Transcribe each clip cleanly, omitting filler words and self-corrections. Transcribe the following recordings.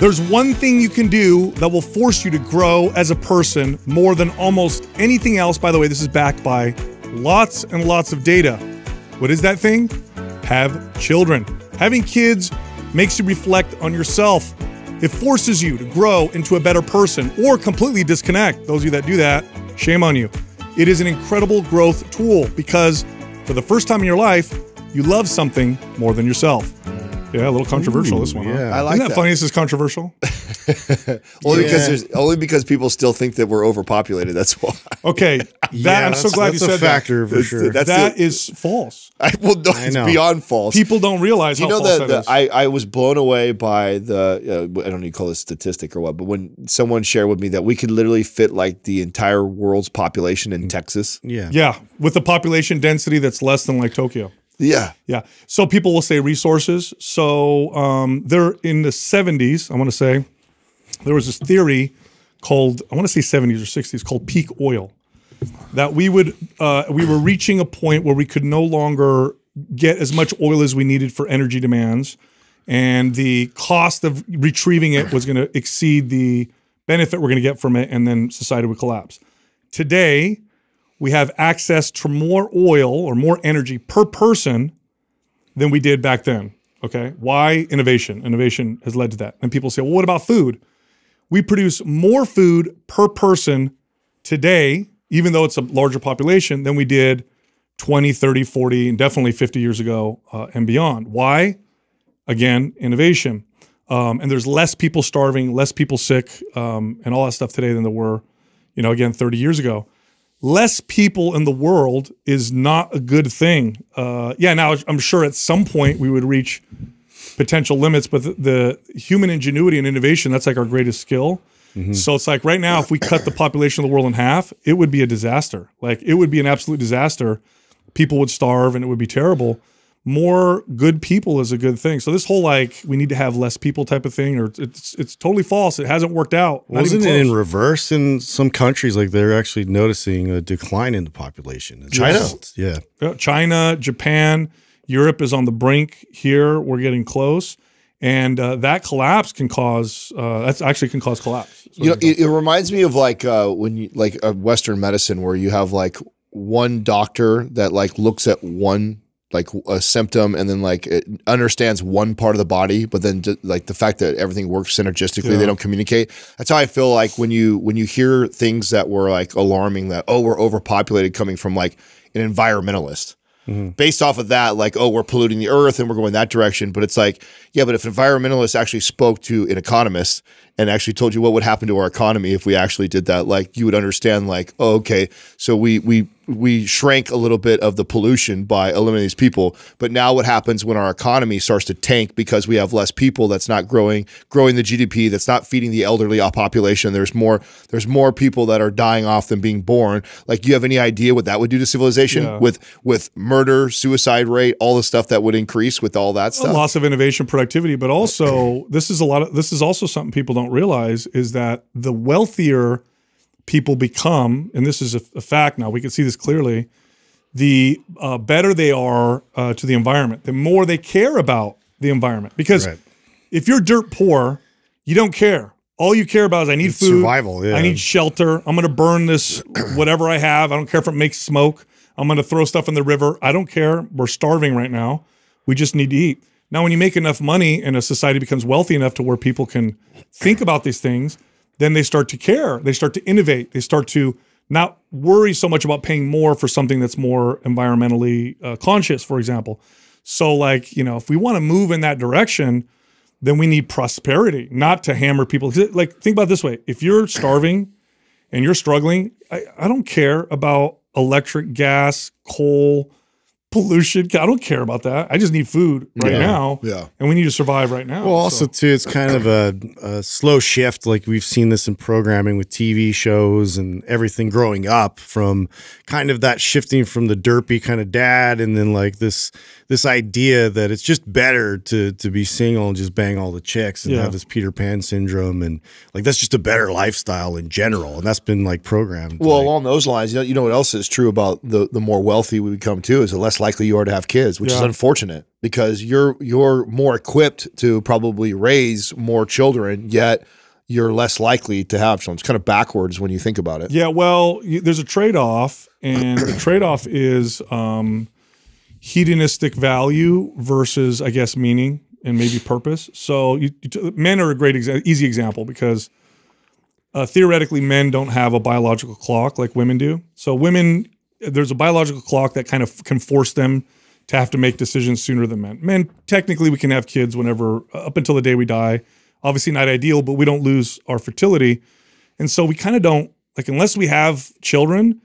There's one thing you can do that will force you to grow as a person more than almost anything else. By the way, this is backed by lots and lots of data. What is that thing? Have children. Having kids makes you reflect on yourself. It forces you to grow into a better person or completely disconnect. Those of you that do that, shame on you. It is an incredible growth tool because for the first time in your life, you love something more than yourself. Yeah, a little controversial. Ooh, this one. Yeah. Huh? I like Isn't that funny? This is controversial. only because people still think that we're overpopulated. That's why. Okay, I'm so glad you said that. That's a factor for sure. That is false. Well, no, it's beyond false. People don't realize how false that is. I was blown away by the I don't know if you call it a statistic or what, but when someone shared with me that we could literally fit like the entire world's population in Texas. Yeah. Yeah, with a population density that's less than like Tokyo. Yeah. Yeah. So people will say resources. So they're in the 70s, I want to say, there was this theory called, I want to say 70s or 60s, called peak oil, that we were reaching a point where we could no longer get as much oil as we needed for energy demands. And the cost of retrieving it was going to exceed the benefit we're going to get from it. And then society would collapse. Today, we have access to more oil or more energy per person than we did back then, okay? Why? Innovation. Innovation has led to that. And people say, well, what about food? We produce more food per person today, even though it's a larger population, than we did 20, 30, 40, and definitely 50 years ago and beyond. Why? Again, innovation. And there's less people starving, less people sick, and all that stuff today than there were, you know, again, 30 years ago. Less people in the world is not a good thing. Yeah, now I'm sure at some point we would reach potential limits, but the human ingenuity and innovation, that's like our greatest skill. Mm-hmm. So it's like right now, if we cut the population of the world in half, it would be a disaster. Like it would be an absolute disaster. People would starve and it would be terrible. More good people is a good thing. So this whole like we need to have less people type of thing, or it's totally false. It hasn't worked out. Wasn't it in reverse in some countries? Like they're actually noticing a decline in the population. China, yeah, China, Japan, Europe is on the brink. Here we're getting close, and that collapse can cause actually can cause collapse. You know, it reminds me of like when you like a Western medicine where you have like one doctor that like looks at one. Like a symptom, and then like it understands one part of the body, but then like the fact that everything works synergistically, they don't communicate. That's how I feel like when you hear things that were like alarming, that oh we're overpopulated, coming from like an environmentalist. Mm-hmm. Based off of that, like, oh, we're polluting the earth and we're going that direction. But it's like, yeah, but if environmentalists actually spoke to an economist and actually told you what would happen to our economy if we actually did that, like you would understand like, oh, okay, so we shrank a little bit of the pollution by eliminating these people. But now what happens when our economy starts to tank because we have less people, that's not growing the GDP, that's not feeding the elderly population. There's more people that are dying off than being born. Like, do you have any idea what that would do to civilization? Yeah. With murder, suicide rate, all the stuff that would increase with all that stuff. Loss of innovation, productivity, but also this is also something people don't realize is that the wealthier people become, and this is a fact now, we can see this clearly, the better they are to the environment, the more they care about the environment. Because if you're dirt poor, you don't care. All you care about is I need food, survival, I need shelter, I'm going to burn this whatever I have, I don't care if it makes smoke, I'm going to throw stuff in the river, I don't care, we're starving right now, we just need to eat. Now, when you make enough money and a society becomes wealthy enough to where people can think about these things, then they start to care. They start to innovate. They start to not worry so much about paying more for something that's more environmentally conscious, for example. So like, you know, if we want to move in that direction, then we need prosperity, not to hammer people. Like, think about it this way. If you're starving and you're struggling, I don't care about electric, gas, coal, pollution. I don't care about that. I just need food right now. Yeah. And we need to survive right now. Well, also too, it's kind of a slow shift. Like we've seen this in programming with TV shows and everything growing up, from kind of that shifting from the derpy kind of dad. And then like this idea that it's just better to be single and just bang all the chicks and have this Peter Pan syndrome. And like, that's just a better lifestyle in general. And that's been like programmed. Well, along those lines, you know what else is true about the more wealthy we become too, is the less less likely you are to have kids, which is unfortunate because you're more equipped to probably raise more children, yet you're less likely to have children. It's kind of backwards when you think about it. Yeah, well, there's a trade-off, and the trade-off is hedonistic value versus, I guess, meaning and maybe purpose. So men are a great easy example because theoretically men don't have a biological clock like women do. So women, there's a biological clock that kind of can force them to have to make decisions sooner than men. Men, technically we can have kids whenever, up until the day we die. Obviously not ideal, but we don't lose our fertility. And so we kind of don't, like unless we have children,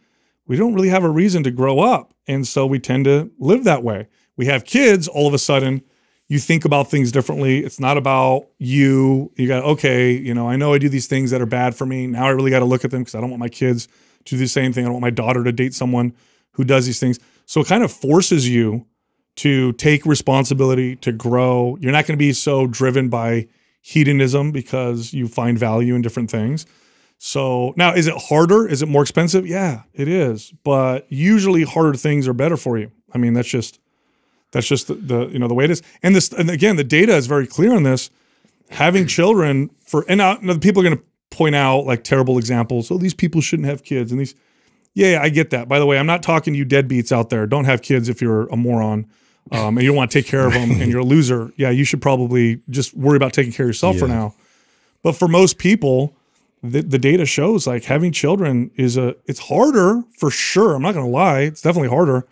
we don't really have a reason to grow up. And so we tend to live that way. We have kids, all of a sudden, you think about things differently. It's not about you. You got, okay, you know I do these things that are bad for me. Now I really got to look at them because I don't want my kids to do the same thing. I don't want my daughter to date someone who does these things. So it kind of forces you to take responsibility, to grow. You're not going to be so driven by hedonism because you find value in different things. So now, is it harder? Is it more expensive? Yeah, it is. But usually harder things are better for you. I mean, that's just the way it is. And this, and again, the data is very clear on this. Having children for, and now people are going to point out like terrible examples. Oh, these people shouldn't have kids. And these, yeah, I get that. By the way, I'm not talking to you deadbeats out there. Don't have kids if you're a moron and you don't want to take care of them and you're a loser. Yeah, you should probably just worry about taking care of yourself for now. But for most people, the data shows like having children is it's harder for sure. I'm not going to lie. It's definitely harder,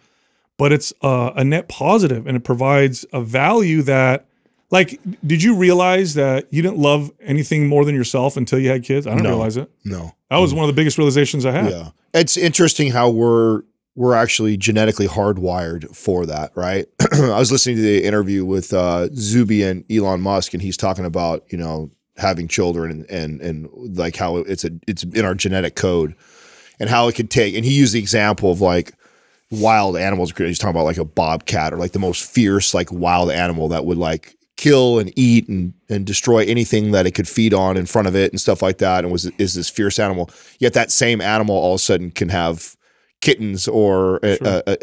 but it's a net positive and it provides a value that, like, did you realize that you didn't love anything more than yourself until you had kids? I didn't realize it. No. That was one of the biggest realizations I had. Yeah. It's interesting how we're actually genetically hardwired for that, right? I was listening to the interview with Zuby and Elon Musk, and he's talking about, you know, having children and like how it's in our genetic code and how it could take, and he used the example of like wild animals. He's talking about like a bobcat or like the most fierce like wild animal that would like kill and eat and destroy anything that it could feed on in front of it and stuff like that, and is this fierce animal. Yet that same animal all of a sudden can have kittens or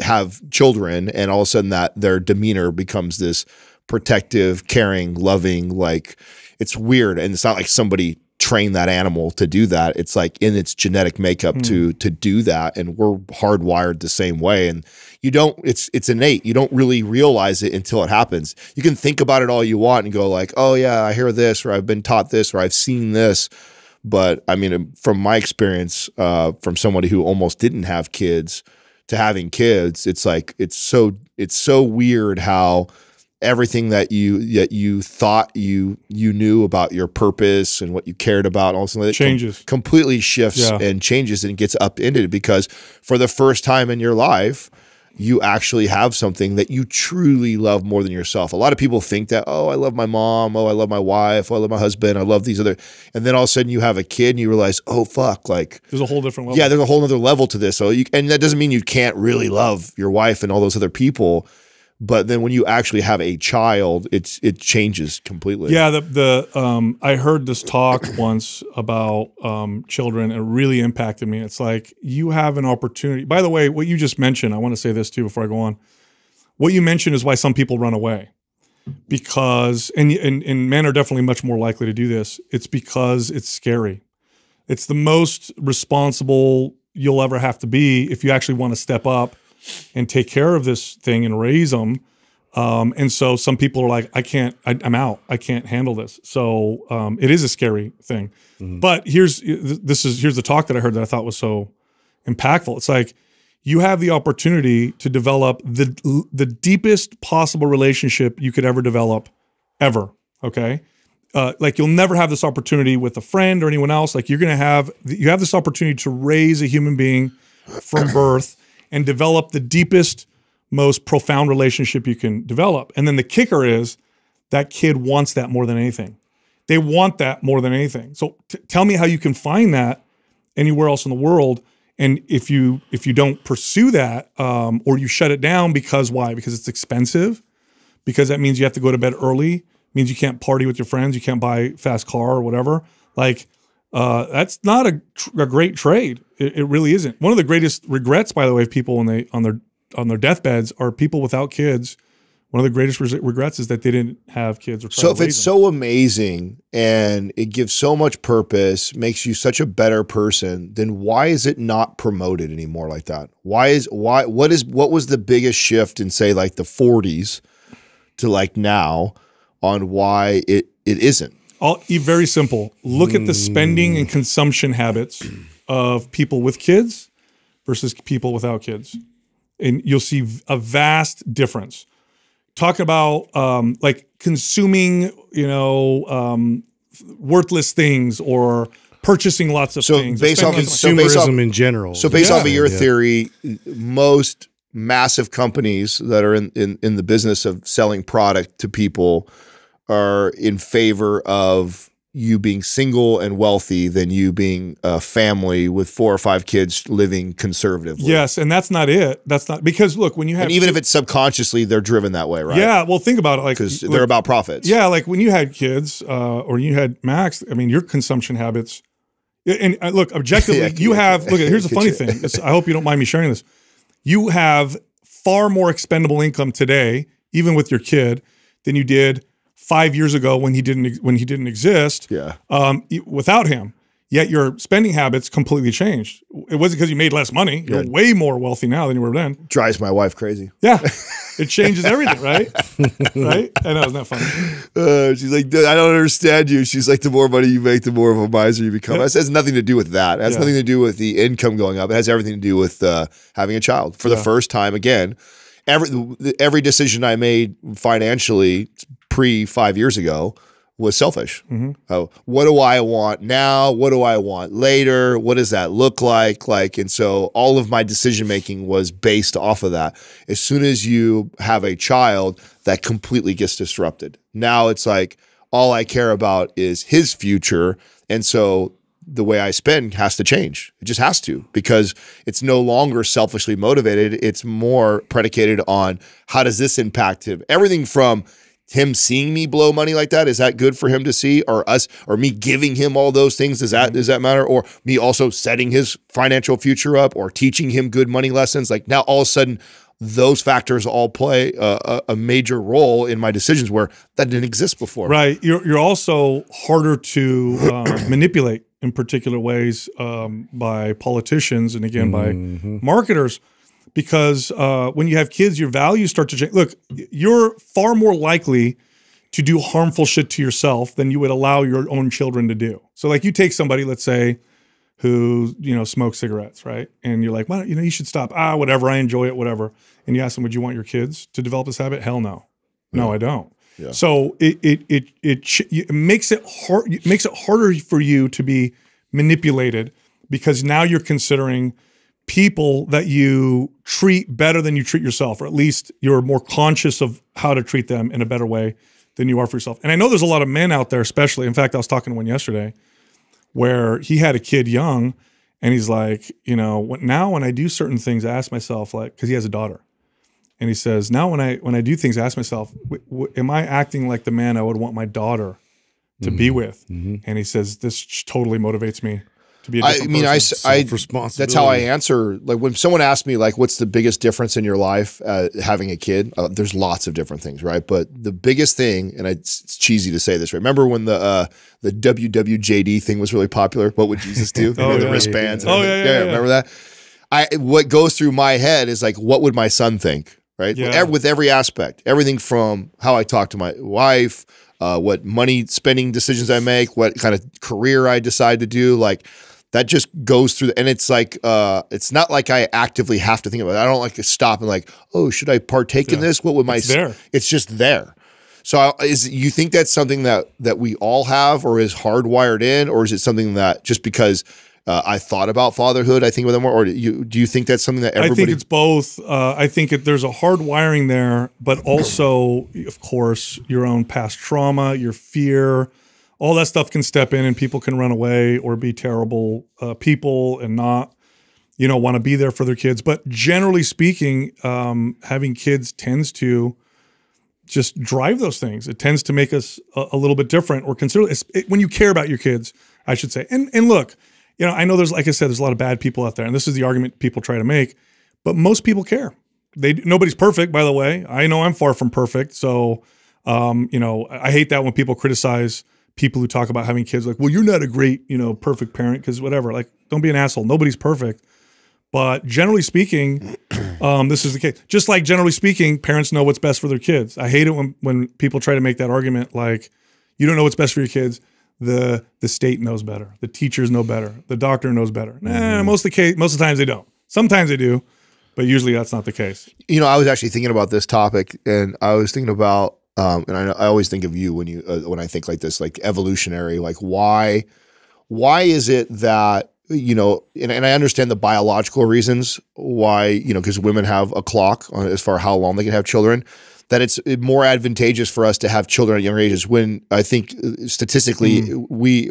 have children, and all of a sudden that their demeanor becomes this protective, caring, loving, like, it's weird. And it's not like somebody trained that animal to do that. It's like in its genetic makeup to do that. And we're hardwired the same way. And you don't, it's innate. You don't really realize it until it happens. You can think about it all you want and go like, oh yeah, I hear this, or I've been taught this, or I've seen this. But I mean, from my experience, from somebody who almost didn't have kids to having kids, it's like, it's so weird how everything that you thought you knew about your purpose and what you cared about, all of a sudden it changes, completely shifts and changes and gets upended, because for the first time in your life, you actually have something that you truly love more than yourself. A lot of people think that, oh, I love my mom, oh, I love my wife, oh, I love my husband, I love these other, and then all of a sudden you have a kid and you realize, oh, fuck, like. There's a whole different level. Yeah, there's a whole other level to this. So you, and that doesn't mean you can't really love your wife and all those other people, but then when you actually have a child, it changes completely. Yeah, I heard this talk once about children, and it really impacted me. It's like you have an opportunity. By the way, what you just mentioned, I want to say this too before I go on. What you mentioned is why some people run away, because and men are definitely much more likely to do this. It's because it's scary. It's the most responsible you'll ever have to be if you actually want to step up and take care of this thing and raise them. And so some people are like, I'm out. I can't handle this. So it is a scary thing. But here's the talk that I heard that I thought was so impactful. It's like, you have the opportunity to develop the deepest possible relationship you could ever develop, ever, okay? Like you'll never have this opportunity with a friend or anyone else. Like you have this opportunity to raise a human being from birth and develop the deepest, most profound relationship you can develop. And then the kicker is that kid wants that more than anything. They want that more than anything. So tell me how you can find that anywhere else in the world. And if you don't pursue that or you shut it down, because why? Because it's expensive, because that means you have to go to bed early, means you can't party with your friends, you can't buy a fast car or whatever. Like that's not a great trade. It really isn't. One of the greatest regrets, by the way, of people when they on their on their deathbeds are people without kids. One of the greatest regrets is that they didn't have kids. Or so if it's so amazing and it gives so much purpose, makes you such a better person, then why is it not promoted anymore like that? What was the biggest shift in, say, like the 40s to like now on why it isn't? Very simple. Look at the spending and consumption habits of people with kids versus people without kids. And you'll see a vast difference. Talk about like consuming, you know, worthless things or purchasing lots of things. Based on consumerism in general. So based off of your theory, most massive companies that are in the business of selling product to people are in favor of you being single and wealthy than you being a family with 4 or 5 kids living conservatively. Yes, and that's not it. That's not, because look, when you have— and even if it's subconsciously, they're driven that way, right? Yeah, well, think about it. Because they're about profits. Yeah, like when you had kids or you had Max, I mean, your consumption habits, and look, objectively, you have, look, here's the funny thing. I hope you don't mind me sharing this. You have far more expendable income today, even with your kid, than you did 5 years ago when he didn't exist, without him. Yet your spending habits completely changed. It wasn't because you made less money. You're way more wealthy now than you were then. Drives my wife crazy. Yeah, it changes everything, right? Right? I know, isn't that funny? She's like, dude, I don't understand you. She's like, the more money you make, the more of a miser you become. It has nothing to do with that. It has nothing to do with the income going up. It has everything to do with having a child for the first time again. Every decision I made financially pre-5 years ago was selfish. Oh, what do I want now? What do I want later? What does that look like? And so all of my decision making was based off of that. As soon as you have a child, that completely gets disrupted. Now it's like, all I care about is his future. And so the way I spend has to change. It just has to, because it's no longer selfishly motivated. It's more predicated on how does this impact him? Everything from him seeing me blow money like that, is that good for him to see? Or us, or me giving him all those things, does that matter? Or me also setting his financial future up or teaching him good money lessons. Like now all of a sudden, those factors all play a major role in my decisions where that didn't exist before. Right, you're also harder to manipulate in particular ways by politicians and again by marketers. Because when you have kids, your values start to change. Look, you're far more likely to do harmful shit to yourself than you would allow your own children to do. So like you take somebody, let's say, who, you know, smokes cigarettes, right? And you're like, well, you know, you should stop. Ah, whatever, I enjoy it, whatever. And you ask them, would you want your kids to develop this habit? Hell no. No, I don't. Yeah. So it makes it hard. It makes it harder for you to be manipulated because now you're considering people that you treat better than you treat yourself, or at least you're more conscious of how to treat them in a better way than you are for yourself. And I know there's a lot of men out there, especially, in fact, I was talking to one yesterday where he had a kid young and he's like, you know, now when I do certain things, I ask myself, like, cause he has a daughter, and he says, now when I do things, I ask myself, am I acting like the man I would want my daughter to be with? And he says, this totally motivates me to be a different person. That's how I answer. Like when someone asks me, like, what's the biggest difference in your life having a kid? There's lots of different things, right? But the biggest thing, and it's cheesy to say this, right? Remember when the WWJD thing was really popular? What would Jesus do? The wristbands. Remember that? What goes through my head is like, what would my son think, right? Yeah. With every aspect, everything from how I talk to my wife, what money spending decisions I make, what kind of career I decide to do, like that just goes through. And it's like, it's not like I actively have to think about it. I don't like to stop and like, oh, should I partake in this? What would my, it's just there. So you think that's something that we all have or is hardwired in, or is it something that just because I thought about fatherhood, I think about them more, or do you think that's something that everybody— I think it's both. I think there's a hard wiring there, but also, of course, your own past trauma, your fear, all that stuff can step in, and people can run away or be terrible people and not, you know, want to be there for their kids. But generally speaking, having kids tends to just drive those things. It tends to make us a little bit different or considerably, when you care about your kids, I should say. And look, you know, I know there's, like I said, there's a lot of bad people out there, and this is the argument people try to make, but most people care. nobody's perfect, by the way. I know I'm far from perfect. So, you know, I hate that when people criticize people who talk about having kids, like, well, you're not a great, you know, perfect parent, because whatever, like, don't be an asshole. Nobody's perfect. But generally speaking, this is the case. Just like generally speaking, parents know what's best for their kids. I hate it when people try to make that argument, like, you don't know what's best for your kids. The state knows better. The teachers know better. The doctor knows better. Nah, most of the times they don't. Sometimes they do, but usually that's not the case. You know, I was actually thinking about this topic, and I was thinking about, and I always think of you when I think like this, like evolutionary, like why is it that, you know, and I understand the biological reasons why, you know, because women have a clock on as far as how long they can have children, that it's more advantageous for us to have children at younger ages, when I think statistically we're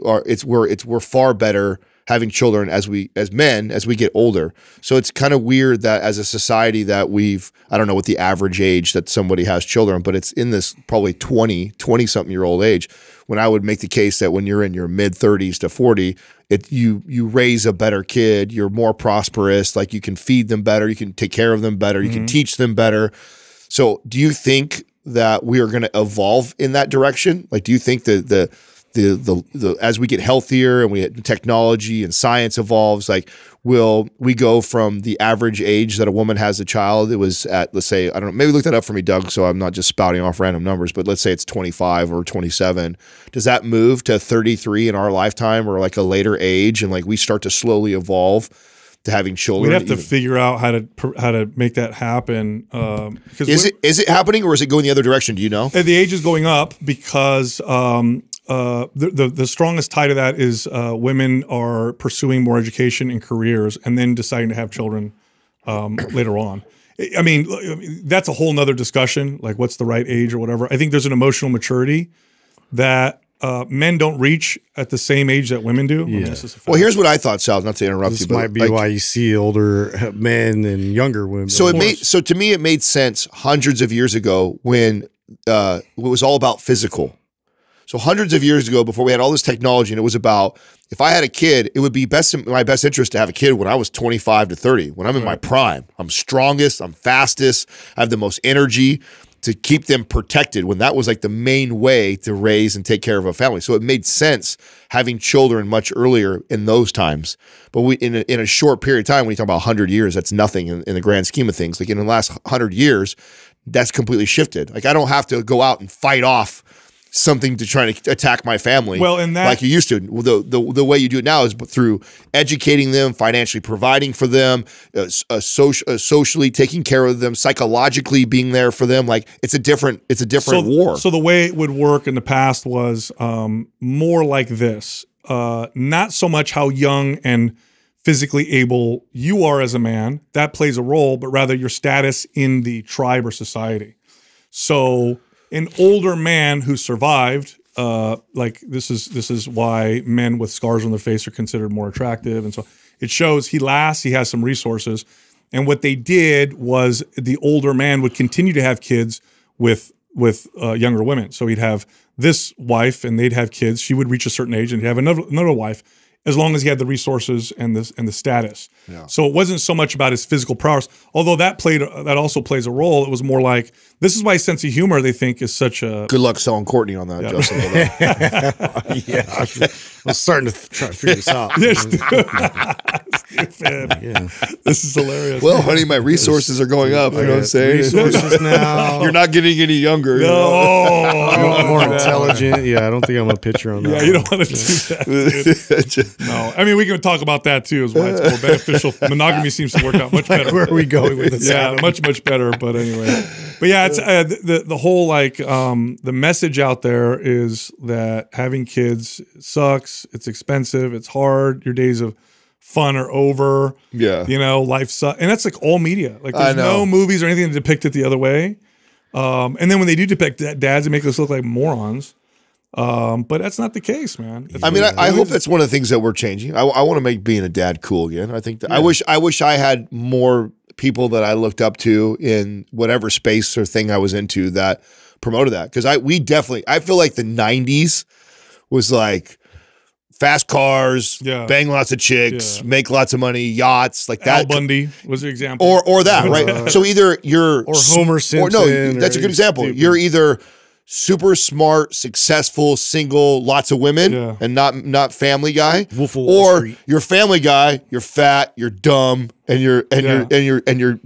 far better having children as men as we get older. So it's kind of weird that as a society that we've, I don't know what the average age that somebody has children, but it's in this probably 20-something-year-old age, when I would make the case that when you're in your mid 30s to 40, you raise a better kid, you're more prosperous, like you can feed them better, you can take care of them better, you can teach them better. So do you think that we are going to evolve in that direction? Like, do you think that the as we get healthier and technology and science evolves, like, will we go from the average age that a woman has a child? It was at, let's say, I don't know, maybe look that up for me, Doug, so I'm not just spouting off random numbers, but let's say it's 25 or 27. Does that move to 33 in our lifetime, or like a later age, and like we start to slowly evolve to having children? We'd have to figure out how to make that happen. Is it happening, or is it going the other direction? Do you know? The age is going up because the strongest tie to that is women are pursuing more education and careers, and then deciding to have children later on. I mean, that's a whole nother discussion, like what's the right age or whatever. I think there's an emotional maturity that men don't reach at the same age that women do. Yeah. I mean, this is a fact. Well, here's what I thought, Sal, not to interrupt you, but might be like, why you see older men and younger women. So to me, it made sense hundreds of years ago when it was all about physical. So hundreds of years ago, before we had all this technology, and it was about, if I had a kid, it would be in my best interest to have a kid when I was 25 to 30, when I'm in my prime. I'm strongest, I'm fastest, I have the most energy, to keep them protected, when that was like the main way to raise and take care of a family. So it made sense having children much earlier in those times. But in a short period of time, when you talk about 100 years, that's nothing in the grand scheme of things. Like in the last 100 years, that's completely shifted. Like I don't have to go out and fight off something to try to attack my family, well, and that, like you used to. The way you do it now is through educating them, financially providing for them, socially taking care of them, psychologically being there for them. Like it's a different war. So the way it would work in the past was more like this, not so much how young and physically able you are as a man. That plays a role, but rather your status in the tribe or society. So an older man who survived, like this is why men with scars on their face are considered more attractive, and so it shows he lasts, he has some resources. And what they did was the older man would continue to have kids with younger women. So he'd have this wife, and they'd have kids. She would reach a certain age, and he'd have another wife, as long as he had the resources and the status. Yeah. So it wasn't so much about his physical prowess, although that also plays a role. It was more like, this is why sense of humor, they think, is such a— Good luck selling Courtney on that, yeah. Justin. Yeah, I'm starting to try to figure this out. Stupid. Yeah. This is hilarious. Well, honey, my resources are going up. You know what I'm saying? Resources now. You're not getting any younger. No. You know? You're more intelligent. Yeah, I don't think I'm a pitcher on that. Yeah, you don't want to do that. No, I mean, we can talk about that too, is why it's more beneficial. Monogamy seems to work out much better. Where are we going with this? Yeah, much better. But anyway, but yeah, it's the whole like the message out there is that having kids sucks. It's expensive. It's hard. Your days of fun are over. Yeah, you know, life sucks, and that's like all media. Like there's no movies or anything to depict it the other way. And then when they do depict dads, they make us look like morons. But that's not the case, man. That's I hope that's one of the things that we're changing. I want to make being a dad cool again. I think that, yeah. I wish I had more people that I looked up to in whatever space or thing I was into that promoted that, because I feel like the 90s was like fast cars, bang lots of chicks, make lots of money, yachts, like that. Al Bundy was an example. Or that, right? So either you're... Or Homer Simpson. Or, no, that's a good example. Stupid. You're either super smart, successful, single, lots of women, and not family guy. Or you're family guy, you're fat, you're dumb, and you're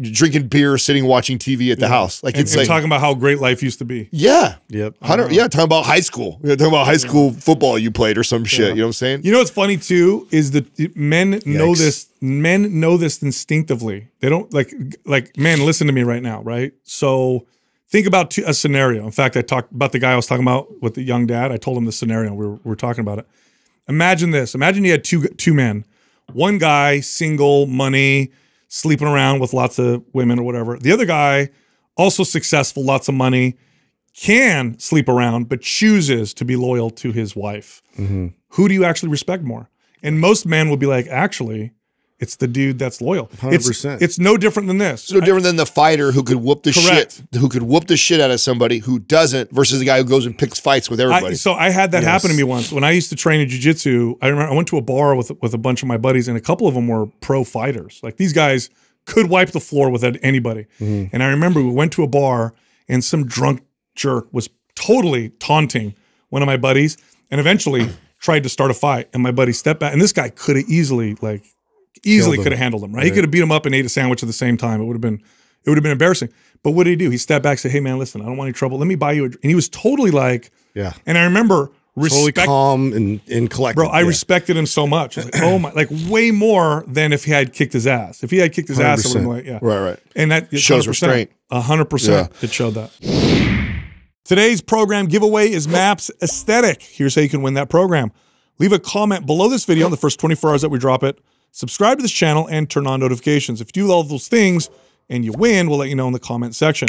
drinking beer, sitting watching TV at the house. Like it's like talking about how great life used to be. Yeah. Yep. Talking about high school. Yeah, talking about high school football you played or some shit. You know what I'm saying? You know what's funny too is that men know this. Men know this instinctively. They don't like man. Listen to me right now, right? So think about a scenario. In fact, I talked about the guy I was talking about with the young dad. I told him the scenario. We were talking about it. Imagine this. Imagine you had two men. One guy, single, money, sleeping around with lots of women or whatever. The other guy, also successful, lots of money, can sleep around, but chooses to be loyal to his wife. Mm-hmm. Who do you actually respect more? And most men will be like, actually, it's the dude that's loyal. 100%. It's no different than this. It's no different than the fighter who could whoop the shit, who could whoop the shit out of somebody who doesn't, versus the guy who goes and picks fights with everybody. So I had that happen to me once when I used to train in jiu-jitsu. I remember I went to a bar with a bunch of my buddies, and a couple of them were pro fighters. Like these guys could wipe the floor with anybody. Mm-hmm. And I remember we went to a bar, and some drunk jerk was totally taunting one of my buddies, and eventually tried to start a fight. And my buddy stepped back, and this guy could have easily could have handled him, right? He could have beat him up and ate a sandwich at the same time. It would have been embarrassing. But what did he do? He stepped back and said, "Hey man, listen, I don't want any trouble. Let me buy you a drink." And he was totally like, And I remember totally calm and collected. Bro, I respected him so much. Like, oh my, like way more than if he had kicked his ass. If he had kicked his 100%. Ass, I would have been like, Right. And that shows restraint. 100%. It showed that. Today's program giveaway is MAPS Aesthetic. Here's how you can win that program. Leave a comment below this video in the first 24 hours that we drop it. Subscribe to this channel, and turn on notifications. If you do all those things and you win, we'll let you know in the comment section.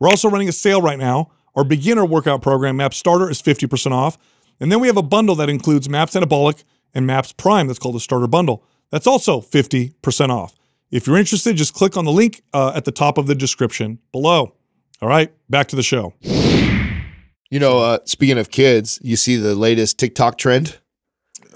We're also running a sale right now. Our beginner workout program, MAPS Starter, is 50% off. And then we have a bundle that includes MAPS Anabolic and MAPS Prime. That's called the Starter Bundle. That's also 50% off. If you're interested, just click on the link at the top of the description below. All right, back to the show. You know, speaking of kids, you see the latest TikTok trend?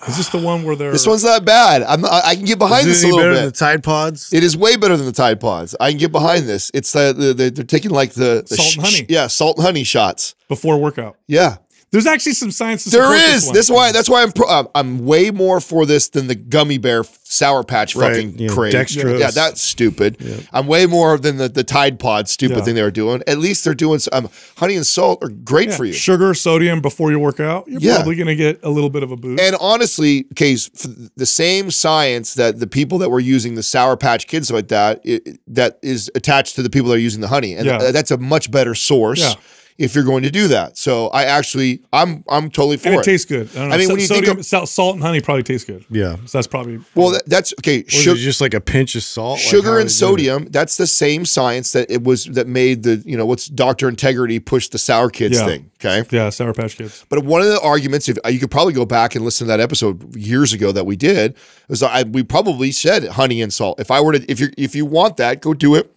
Is this the one where they're... This one's not bad. I can get behind this a little bit. Is it better than the Tide Pods? It is way better than the Tide Pods. I can get behind this. It's they're taking like the salt and honey. Yeah, salt and honey shots before workout. Yeah, there's actually some science to support this one. That's why I'm way more for this than the gummy bear Sour Patch fucking craze. Dextrose. Yeah, that's stupid. Yeah. I'm way more than the Tide Pod stupid thing they were doing. At least they're doing some, honey and salt are great for you. Sugar, sodium before you work out, you're probably going to get a little bit of a boost. And honestly, the same science that the people that were using the Sour Patch Kids like that, that is attached to the people that are using the honey. And that's a much better source. Yeah. If you're going to do that. So I'm totally for it. It tastes good. I don't know. I mean, when you think of salt and honey probably tastes good. Yeah. So that's probably... Well, that's... Okay. Sugar, just like a pinch of salt? Sugar and sodium, that's the same science that made the, you know, what's Dr. Integrity push the Sour Kids thing, okay? Yeah, Sour Patch Kids. But one of the arguments, if you could probably go back and listen to that episode years ago that we did, was we probably said honey and salt. If I were to... If you want that, go do it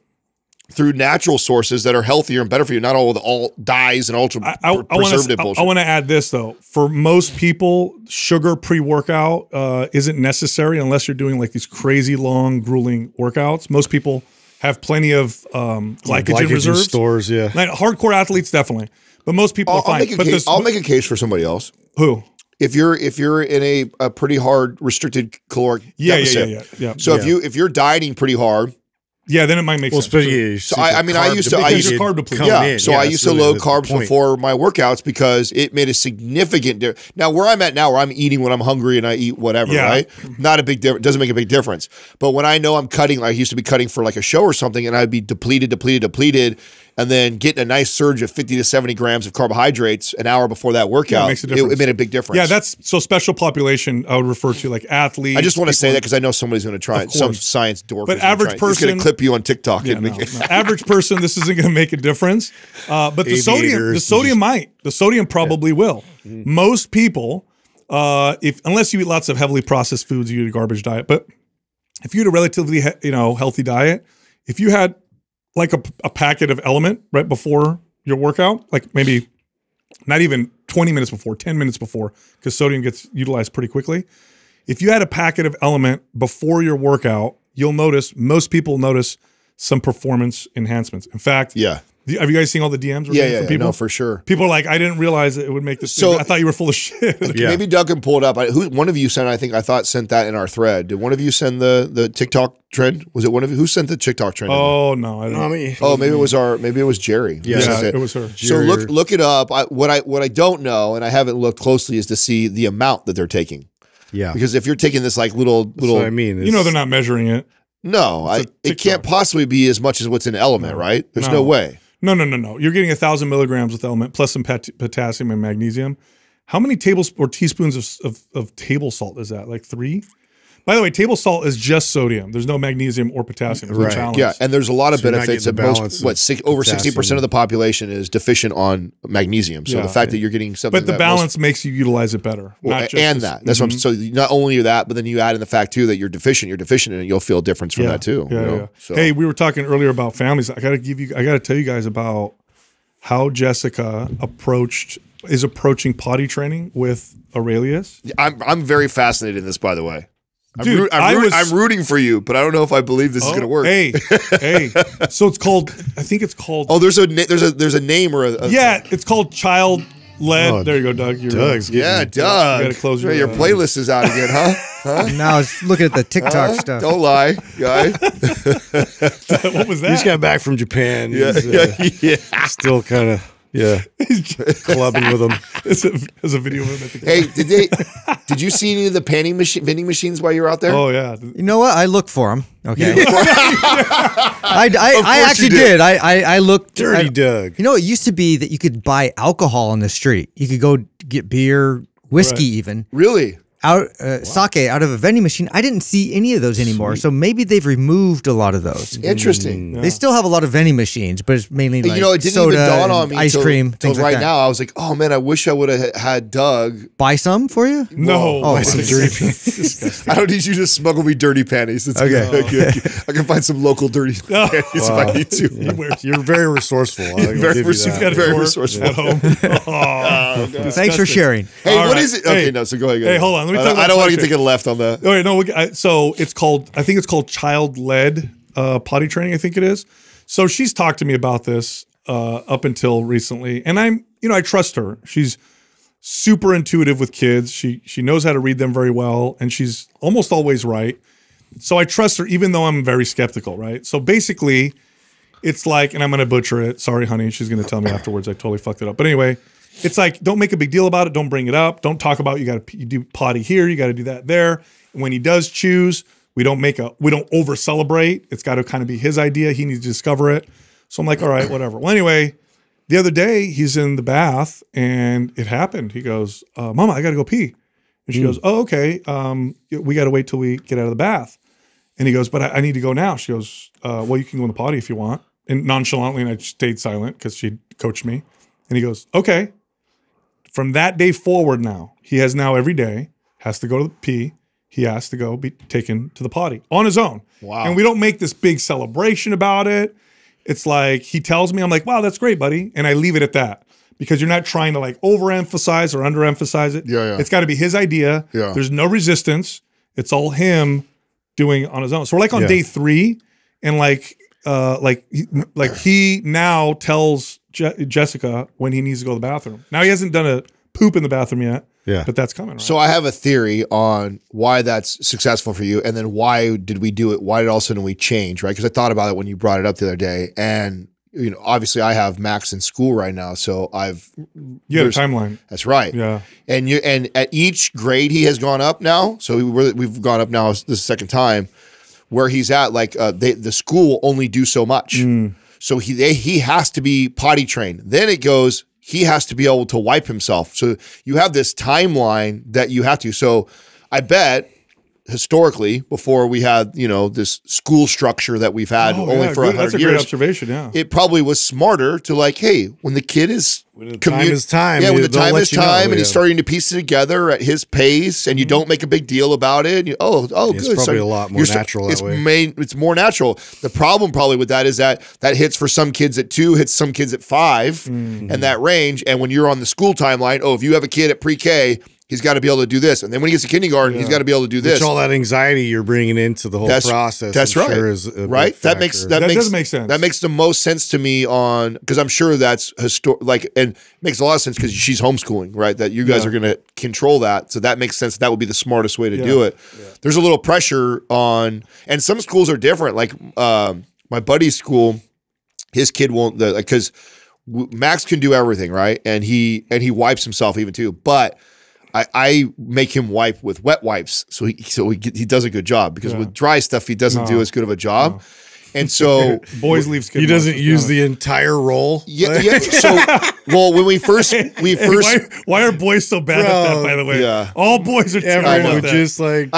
through natural sources that are healthier and better for you, not all with all dyes and ultra preservative bullshit. I want to add this though. For most people, sugar pre-workout isn't necessary unless you're doing like these crazy long, grueling workouts. Most people have plenty of glycogen reserves. Stores, yeah. Like, hardcore athletes, definitely. But most people are fine. I'll make a case for somebody else. Who? If you're in a pretty hard restricted caloric deficit. Yeah. So if you're dieting pretty hard. Yeah, then it might make sense. I used to load carbs before my workouts because it made a significant difference. Now, where I'm at now, where I'm eating when I'm hungry and I eat whatever, right? Not a big difference. Doesn't make a big difference. But when I know I'm cutting, like I used to be cutting for like a show or something, and I'd be depleted, and then getting a nice surge of 50 to 70 grams of carbohydrates an hour before that workout, it made a big difference. Yeah, that's so special population I would refer to, like athletes. I just want to say that because I know somebody's going to try it. Some science dork. But average person going to clip you on TikTok. Yeah, no. Average person, this isn't going to make a difference. But the sodium might. The sodium probably will. Mm-hmm. Most people, unless you eat lots of heavily processed foods, you eat a garbage diet. But if you had a relatively healthy diet, if you had like a packet of Element right before your workout, like maybe not even 20 minutes before, 10 minutes before, because sodium gets utilized pretty quickly. If you had a packet of Element before your workout, you'll notice, most people notice some performance enhancements. In fact, yeah. Have you guys seen all the DMs? Yeah, people? No, for sure. People are like, I didn't realize it would make this. So I thought you were full of shit. Yeah. Maybe Duncan pulled up. One of you sent, I think I thought sent that in our thread. Did one of you send the TikTok trend? Was it one of you? Who sent the TikTok trend? Oh, no. I don't know. Oh, maybe it was Jerry. Yeah, it was her. So look it up. What I don't know, and I haven't looked closely, is to see the amount that they're taking. Yeah. Because if you're taking this like little, I mean, you know, they're not measuring it. No, it can't possibly be as much as what's in Element, right? There's no way. No. You're getting 1,000 milligrams with Element plus some potassium and magnesium. How many tablespoons or teaspoons of table salt is that? Like 3? By the way, table salt is just sodium. There's no magnesium or potassium. There's no balance. Yeah, and there's a lot of benefits. That most, over 60% of the population is deficient on magnesium. So the fact that you're getting something, but the balance makes you utilize it better. Well, that's what I'm. So not only that, but then you add in the fact too that you're deficient. And you'll feel a difference from that too. Yeah, you know? So. Hey, we were talking earlier about families. I got to tell you guys about how Jessica is approaching potty training with Aurelius. I'm very fascinated in this, by the way. Dude, I'm rooting for you, but I don't know if I believe this is going to work. Hey, so it's called, I think it's called. Oh, there's a name or a yeah, it's called child led. Oh, there you go, Doug. Doug. You got to close your playlist is out again, huh? Now it's looking at the TikTok stuff. Don't lie, guy. What was that? He just got back from Japan. Yeah, still kind of. Yeah, clubbing with them. There's a video of him. Hey, did you see any of the vending machines while you were out there? Oh yeah. You know what? I look for them. Okay. I actually did. I looked. Dirty Doug. You know, it used to be that you could buy alcohol on the street. You could go get beer, whiskey, even. Really? Sake out of a vending machine. I didn't see any of those anymore. So maybe they've removed a lot of those. Interesting. They still have a lot of vending machines, but it's mainly like, you know, it didn't soda even dawn on me ice cream. So right like now, I was like, oh man, I wish I would have had Doug buy some for you. No, buy some dirty panties. I don't need you to smuggle me dirty panties. It's okay. I can find some local dirty panties if I need to. Yeah. You're very resourceful. Very resourceful. Thanks for sharing. Hey, what is it? Okay, no. So go ahead. Hey, hold on. Let me talk. I don't want you to get left on that. Okay, no. So it's called. I think it's called child-led potty training. I think it is. So she's talked to me about this up until recently, and I trust her. She's super intuitive with kids. She knows how to read them very well, and she's almost always right. So I trust her, even though I'm very skeptical. Right. So basically, it's like, and I'm going to butcher it. Sorry, honey. She's going to tell me afterwards. I totally fucked it up. But anyway. It's like, don't make a big deal about it. Don't bring it up. Don't talk about you do potty here. You got to do that there. And when he does choose, we don't over celebrate. It's got to kind of be his idea. He needs to discover it. So I'm like, all right, whatever. Well, anyway, the other day he's in the bath and it happened. He goes, Mama, I got to go pee. And she goes, oh, okay. We got to wait till we get out of the bath. And he goes, but I need to go now. She goes, well, you can go in the potty if you want. And nonchalantly, and I stayed silent because she coached me. And he goes, okay. From that day forward now, he has now every day, has to go to the pee, he has to go be taken to the potty on his own. Wow. And we don't make this big celebration about it. It's like, he tells me, I'm like, wow, that's great, buddy. And I leave it at that because you're not trying to like overemphasize or underemphasize it. Yeah. It's got to be his idea. Yeah. There's no resistance. It's all him doing on his own. So we're like on day 3 and like he now tells Jessica when he needs to go to the bathroom. Now he hasn't done a poop in the bathroom yet, but that's coming. Right? So I have a theory on why that's successful for you, and then why did we do it? Why did all of a sudden we change, right? Because I thought about it when you brought it up the other day, and you know, obviously I have Max in school right now, so I've a timeline. That's right. Yeah, and at each grade he has gone up now, so we've gone up now this is the second time. Where he's at, like the school only do so much. So he has to be potty trained. Then it goes, he has to be able to wipe himself. So you have this timeline that you have to. So I bet historically, before we had, you know, this school structure that we've had for 100 years. That's a great observation, yeah. It probably was smarter to, like, hey, when the kid is... When the time is time, and he's starting to piece it together at his pace, and you don't make a big deal about it. And you, it's good. It's probably a lot more natural that way. It's more natural. The problem probably with that is that that hits for some kids at 2, hits some kids at 5, and that range. And when you're on the school timeline, oh, if you have a kid at pre-K, he's got to be able to do this. And then when he gets to kindergarten, he's got to be able to do this. It's all that anxiety you're bringing into the whole process. That's right. Sure is right? That does make sense. That makes the most sense to me on, because I'm sure that's and it makes a lot of sense because she's homeschooling, right? That you guys are going to control that. So that makes sense. That would be the smartest way to do it. Yeah. There's a little pressure on, and some schools are different. Like my buddy's school, his kid won't, because Max can do everything, right? And he wipes himself even too. But I make him wipe with wet wipes, so he does a good job, because with dry stuff he doesn't do as good of a job. No. And so he doesn't use the entire roll. Yeah, yeah. So why are boys so bad at that, by the way? Yeah. All boys are terrible at that. Just like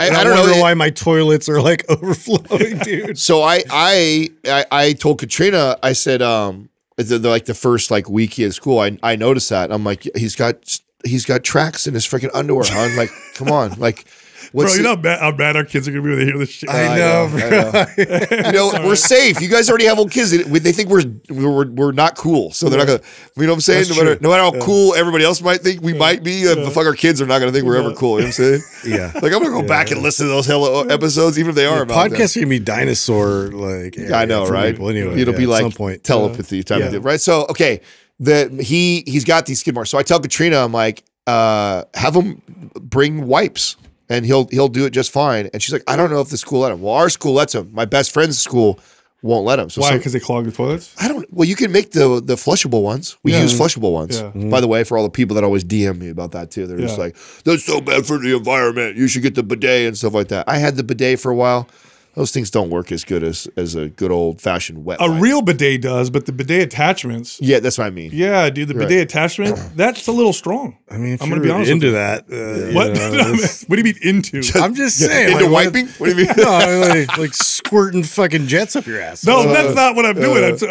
I don't know why my toilets are like overflowing, dude. So I told Katrina, I said the first week he had school, I noticed that. I'm like, he's got tracks in his freaking underwear. I'm like, come on, like, what's bro, you know how bad our kids are gonna be when they hear this shit. I know, bro. You know, we're safe. You guys already have old kids. They think we're not cool, so they're not gonna. You know what I'm saying? No matter how cool everybody else might think we might be, fuck, our kids are not gonna think we're ever cool. You know what I'm saying? Yeah. Like, I'm gonna go back and listen to those episodes, even if they are about podcasts. Can be dinosaur like. I know, right? People, anyway, it'll be like some point. Telepathy type of thing, right? So okay, he's got these skid marks. So I tell Katrina, I'm like, have him bring wipes, and he'll do it just fine. And she's like, I don't know if the school let him. Well, our school lets him. My best friend's school won't let him. So why? Because they clog the toilets? I don't. Well, you can make the flushable ones. We use flushable ones. Yeah. By the way, for all the people that always DM me about that too, they're just like, that's so bad for the environment. You should get the bidet and stuff like that. I had the bidet for a while. Those things don't work as good as a good old-fashioned wet wipe. A real bidet does, but the bidet attachments. Yeah, that's what I mean. Yeah, dude, the bidet attachment, that's a little strong. I mean, I'm going to be honest into that. What? What do you mean into? I'm just saying. Into wiping? What do you mean? No, like squirting fucking jets up your ass. No, that's not what I'm doing. So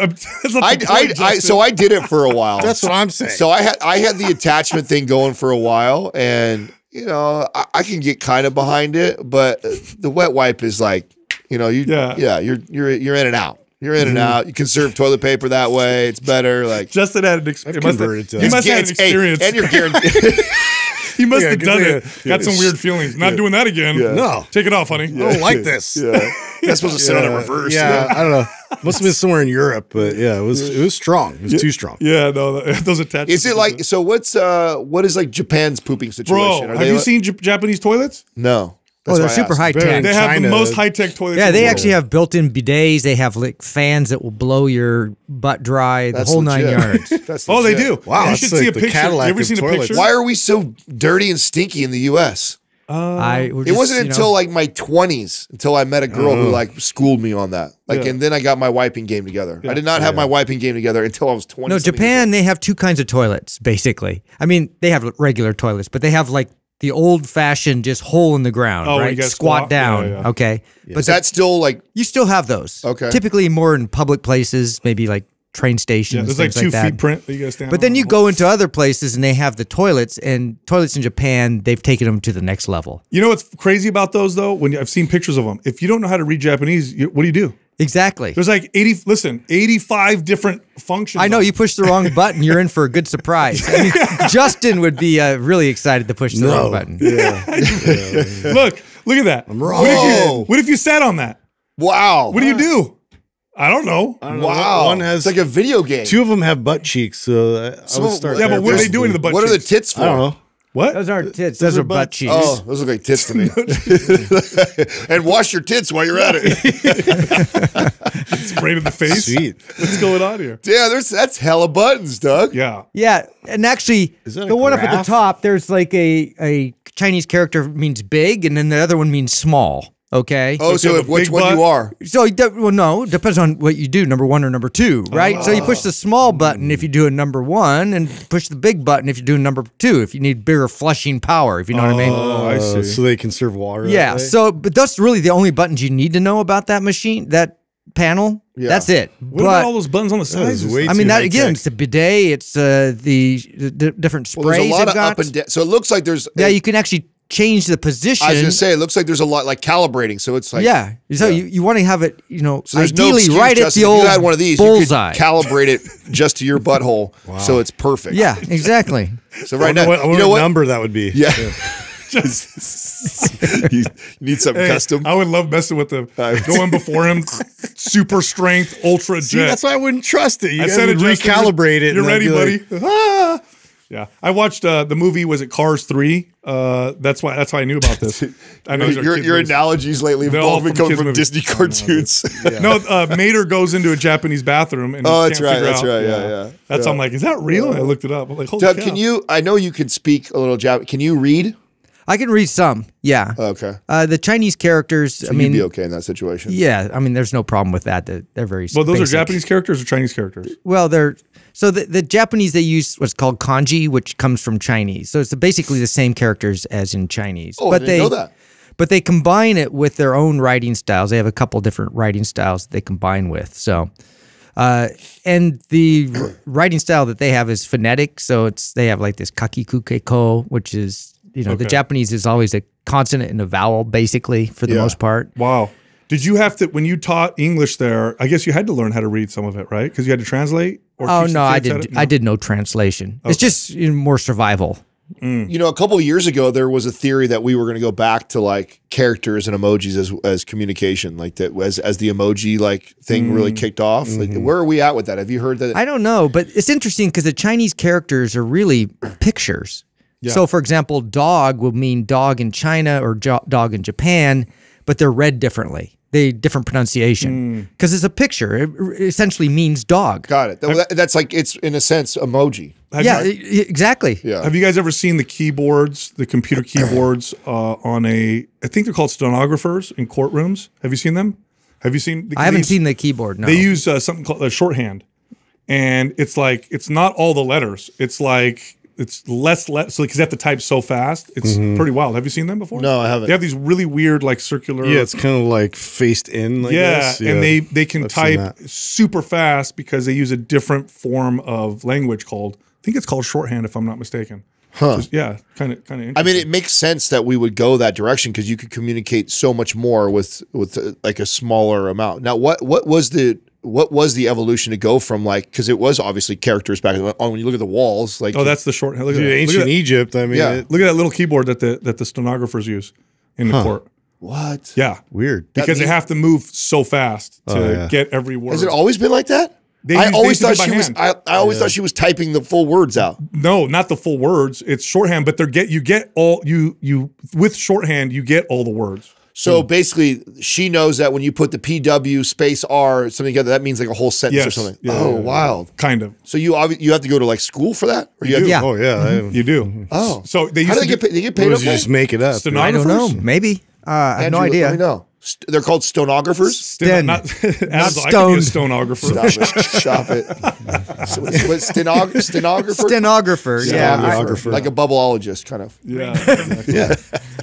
I did it for a while. That's what I'm saying. So I had the attachment thing going for a while, and, you know, I can get kind of behind it, but the wet wipe is like, you know, you're in and out. You're in and out. You conserve toilet paper that way. It's better. Like, Justin had an experience. He must have had an experience. And you're guaranteed. He must have done it. Got some weird feelings. Not doing that again. Yeah. No. Take it off, honey. Yeah. I don't like this. Yeah. That's supposed to sit on a reverse. Yeah. I don't know. Must have been somewhere in Europe, but yeah, it was strong. It was too strong. Yeah, no, those attachments. Is it like, so what is like Japan's pooping situation? Bro, have you seen Japanese toilets? No. Oh, they're super high tech. They have the most high tech toilets. Yeah, they actually have built-in bidets. They have like fans that will blow your butt dry. The whole nine yards. Oh, they do. Wow, you should see a picture. You ever seen a picture? Why are we so dirty and stinky in the U.S.? It wasn't until like my 20s until I met a girl who like schooled me on that. Like, and then I got my wiping game together. I did not have my wiping game together until I was 20. No, Japan, they have two kinds of toilets basically. I mean, they have regular toilets, but they have like the old-fashioned just hole in the ground, right? Squat down, okay? Yeah. But that's still like... You still have those. Okay. Typically more in public places, maybe like train stations, there's like 2 feet print that you guys stand on. But then you go into other places and they have the toilets, and toilets in Japan, they've taken them to the next level. You know what's crazy about those, though? When I've seen pictures of them. If you don't know how to read Japanese, what do? Exactly. There's like 85 different functions. I know, you push the wrong button, you're in for a good surprise. I mean, Justin would be really excited to push the wrong button. Yeah. Look at that. I'm wrong. What if you sat on that? Wow. What do you do? I don't know. Wow. One has, it's like a video game. Two of them have butt cheeks. So but what are they doing to the butt cheeks? What are the tits for? I don't know. What? Those aren't tits. Those are butt cheeks. Oh, those look like tits to me. And wash your tits while you're at it. Spray to the face. Sweet. What's going on here? Yeah, that's hella buttons, Doug. Yeah. Yeah, and actually, the one up at the top, there's like a Chinese character means big, and then the other one means small. Okay. Oh, so which one you are? So well, no, depends on what you do, number one or number two, right? So you push the small button if you do a number one, and push the big button if you do a number two. If you need bigger flushing power, if you know what I mean. Oh, I see. So they conserve water. Yeah. So, but that's really the only buttons you need to know about that machine, that panel. Yeah. That's it. What about all those buttons on the sides? I mean, that again, it's the bidet. It's the different sprays. Well, there's a lot of up and down. So it looks like there's you can actually change the position. I was gonna say, it looks like there's a lot like calibrating, so it's like so you want to have it, you know, so there's ideally no right at the old had one of these, bullseye. You could calibrate it just to your butthole, so it's perfect. Yeah, exactly. So right now, you know what number that would be? Yeah. You need something custom. I would love messing with the going before him, super strength, ultra jet. See, that's why I wouldn't trust it. You said recalibrate it. You're ready, buddy. Like, ah. Yeah, I watched the movie. Was it Cars 3? That's why. That's how I knew about this. I know your analogies lately have all come from Disney cartoons. No, Mater goes into a Japanese bathroom. And that's right. Yeah. That's I'm like, is that real? And I looked it up. I'm like, holy cow. Can you? I know you can speak a little Japanese. Can you read? I can read some, yeah. Okay. The Chinese characters, so I mean... you'd be okay in that situation. Yeah, I mean, there's no problem with that. They're very Well, those basic. Are Japanese characters or Chinese characters? Well, they're... So the Japanese, they use what's called kanji, which comes from Chinese. So it's basically the same characters as in Chinese. Oh, but I didn't know that. But they combine it with their own writing styles. They have a couple different writing styles that they combine with, so... and the writing style that they have is phonetic, so it's they have like this kakikukeko, which is... You know, the Japanese is always a consonant and a vowel, basically, for the most part. Wow. Did you have to, when you taught English there, I guess you had to learn how to read some of it, right? Because you had to translate? Or I did no translation. Okay. It's just more survival. Mm. You know, a couple of years ago, there was a theory that we were going to go back to, like, characters and emojis as communication, like, that as the emoji, like, thing really kicked off. Mm-hmm. Like, where are we at with that? Have you heard that? I don't know, but it's interesting because the Chinese characters are really pictures. Yeah. So, for example, dog will mean dog in China or dog in Japan, but they're read differently. They different pronunciation because it's a picture. It essentially means dog. Got it. That's like it's in a sense emoji. Yeah, exactly. Yeah. Have you guys ever seen the keyboards, the computer keyboards on a? I think they're called stenographers in courtrooms. Have you seen them? Have you seen? I haven't seen the keyboard. No. They use something called shorthand, and it's like it's not all the letters. It's like. It's less so because they have to type so fast. It's pretty wild. Have you seen them before? No, I haven't. They have these really weird, like circular. Yeah, it's kind of like faced in. Like this. Yeah, and they can type super fast because they use a different form of language called. I think it's called shorthand, if I'm not mistaken. Huh. So, yeah, kind of. I mean, it makes sense that we would go that direction because you could communicate so much more with like a smaller amount. Now, what was the evolution to go from like because it was obviously characters back when you look at the walls like that's the shorthand. Look at that. Ancient Egypt. I mean, look at that little keyboard that the stenographers use in the court. What? Yeah, weird because they have to move so fast to get every word. Has it always been like that? I always thought she was. I always thought she was typing the full words out. No, not the full words. It's shorthand, but with shorthand you get all the words. So basically, she knows that when you put the PW space R something together, that means like a whole sentence or something. Yeah, wild. Kind of. So you have to go to like school for that? Or you do? Yeah. Oh, yeah. Mm-hmm. You do. Oh. So they used How do they get paid? You just make it up. Stenographers? I don't know. Maybe. I have no idea. Let me know. They're called stenographers? Not stoned. I could be a stenographer. Stop it. Stenographer? Stenographer, yeah. Stenographer. Like a bubbleologist, kind of. Yeah. Exactly.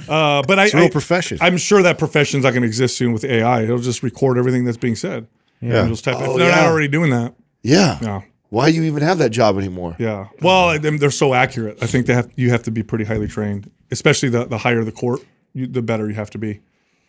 But it's a real profession. I'm sure that profession's not going to exist soon with AI. It'll just record everything that's being said. Yeah. And just type it. They're not already doing that. Yeah. No. Why do you even have that job anymore? Yeah. Well, they're so accurate. I think you have to be pretty highly trained, especially the higher the court, the better you have to be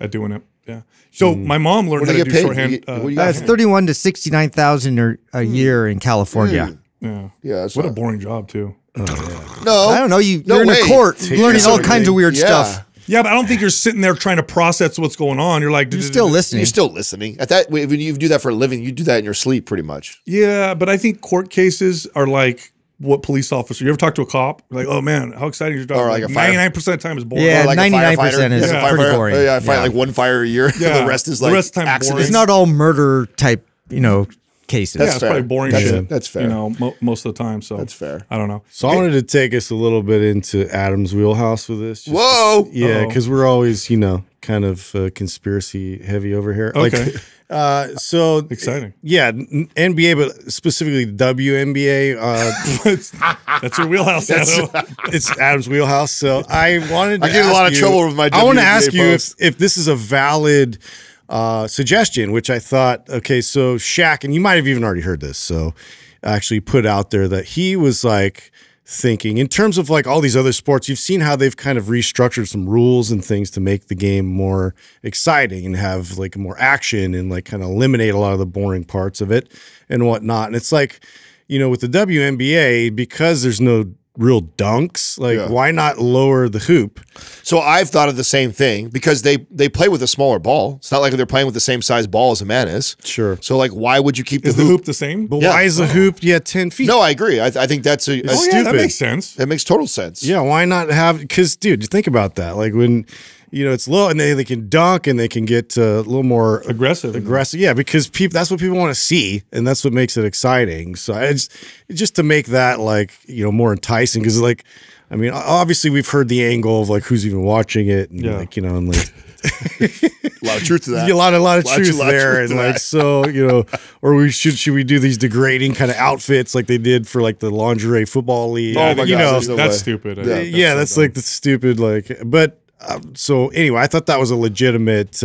at doing it. Yeah. So my mom learned how to do shorthand. It's 31 to 69,000 a year in California. Yeah. Yeah. What a boring job too. No, I don't know. You're in a court learning all kinds of weird stuff. Yeah, but I don't think you're sitting there trying to process what's going on. You're like, you're still listening. You're still listening. At that, when you do that for a living, you do that in your sleep, pretty much. Yeah, but I think court cases are like. What police officer? You ever talk to a cop? Like, oh man, how exciting is your job? 99% of the time is boring. Yeah, 99% is pretty boring. Yeah, I fight like one fire a year. Yeah. The rest is like the rest of the time accidents. Boring. It's not all murder type, you know, cases. That's fair. Probably boring shit. That's fair. You know, most of the time. So that's fair. I don't know. So I wanted to take us a little bit into Adam's wheelhouse with this. Whoa. Yeah, because we're always, you know, kind of conspiracy heavy over here. Okay. Like, so exciting. Yeah, NBA, but specifically WNBA. That's your wheelhouse. It's Adam's wheelhouse. So I wanted to I want to ask you if this is a valid suggestion, which I thought, okay, so Shaq, and you might have even already heard this, so actually put out there that he was like thinking in terms of like all these other sports, you've seen how they've kind of restructured some rules and things to make the game more exciting and have like more action and like kind of eliminate a lot of the boring parts of it and whatnot. And it's like, you know, with the WNBA, because there's no real dunks, like why not lower the hoop? So I've thought of the same thing, because they play with a smaller ball. It's not like they're playing with the same size ball as a man is. Sure. So like, why would you keep the hoop the same? But why is the hoop 10 feet? No, I agree. I think that's a stupid. Yeah, that makes sense. That makes total sense. Yeah, why not have? Because dude, think about that. Like when, you know, it's low and they can dunk and they can get a little more aggressive. Yeah, because people, that's what people want to see, and that's what makes it exciting. So just to make that like, you know, more enticing, because like, I mean, obviously we've heard the angle of like who's even watching it, and like, you know, and like a lot of truth to that. A lot of truth there, and so, you know, or we should we do these degrading kind of outfits like they did for like the lingerie football league? Oh my gosh, that's stupid. Yeah, that's like the stupid but. So anyway, I thought that was a legitimate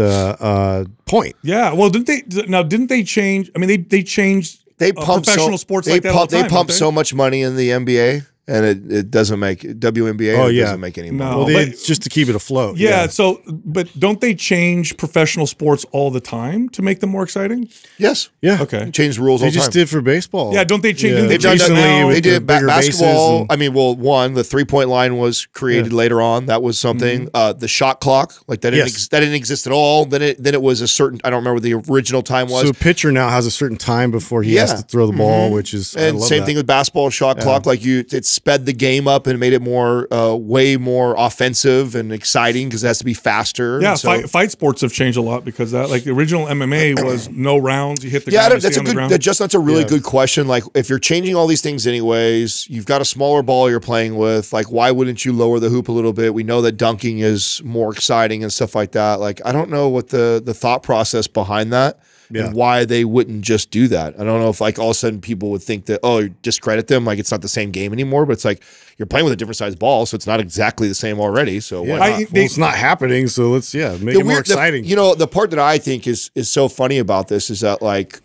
point. Yeah. Well, didn't they change? I mean, they changed. They pump professional sports like that all the time. They pump so much money in the NBA, and it doesn't make WNBA. Oh yeah, doesn't make any money. No, well, just to keep it afloat. Yeah. So, but don't they change professional sports all the time to make them more exciting? Yes. Yeah. Okay. Change the rules all the time. They just did for baseball. Yeah. Don't they change? Yeah. They've done that now. They did basketball. I mean, well, the 3-point line was created later on. That was something. The shot clock, like that didn't exist at all. Then it was a certain. I don't remember what the original time was. So a pitcher now has a certain time before he has to throw the ball, which is and same thing with basketball shot clock. Like it sped the game up and made it more, way more offensive and exciting, because it has to be faster. Yeah, so fight sports have changed a lot because that, like the original MMA was no rounds. You hit the ground. That's a really good question. Like, if you're changing all these things anyways, you've got a smaller ball you're playing with. Like, why wouldn't you lower the hoop a little bit? We know that dunking is more exciting and stuff like that. Like, I don't know what the thought process behind that. Yeah. And why they wouldn't just do that. I don't know if like all of a sudden people would think that, oh, discredit them, like it's not the same game anymore, but it's like you're playing with a different size ball, so it's not exactly the same already. So why not? Well, it's not happening, so let's make it more exciting. You know, the part that I think is so funny about this is that like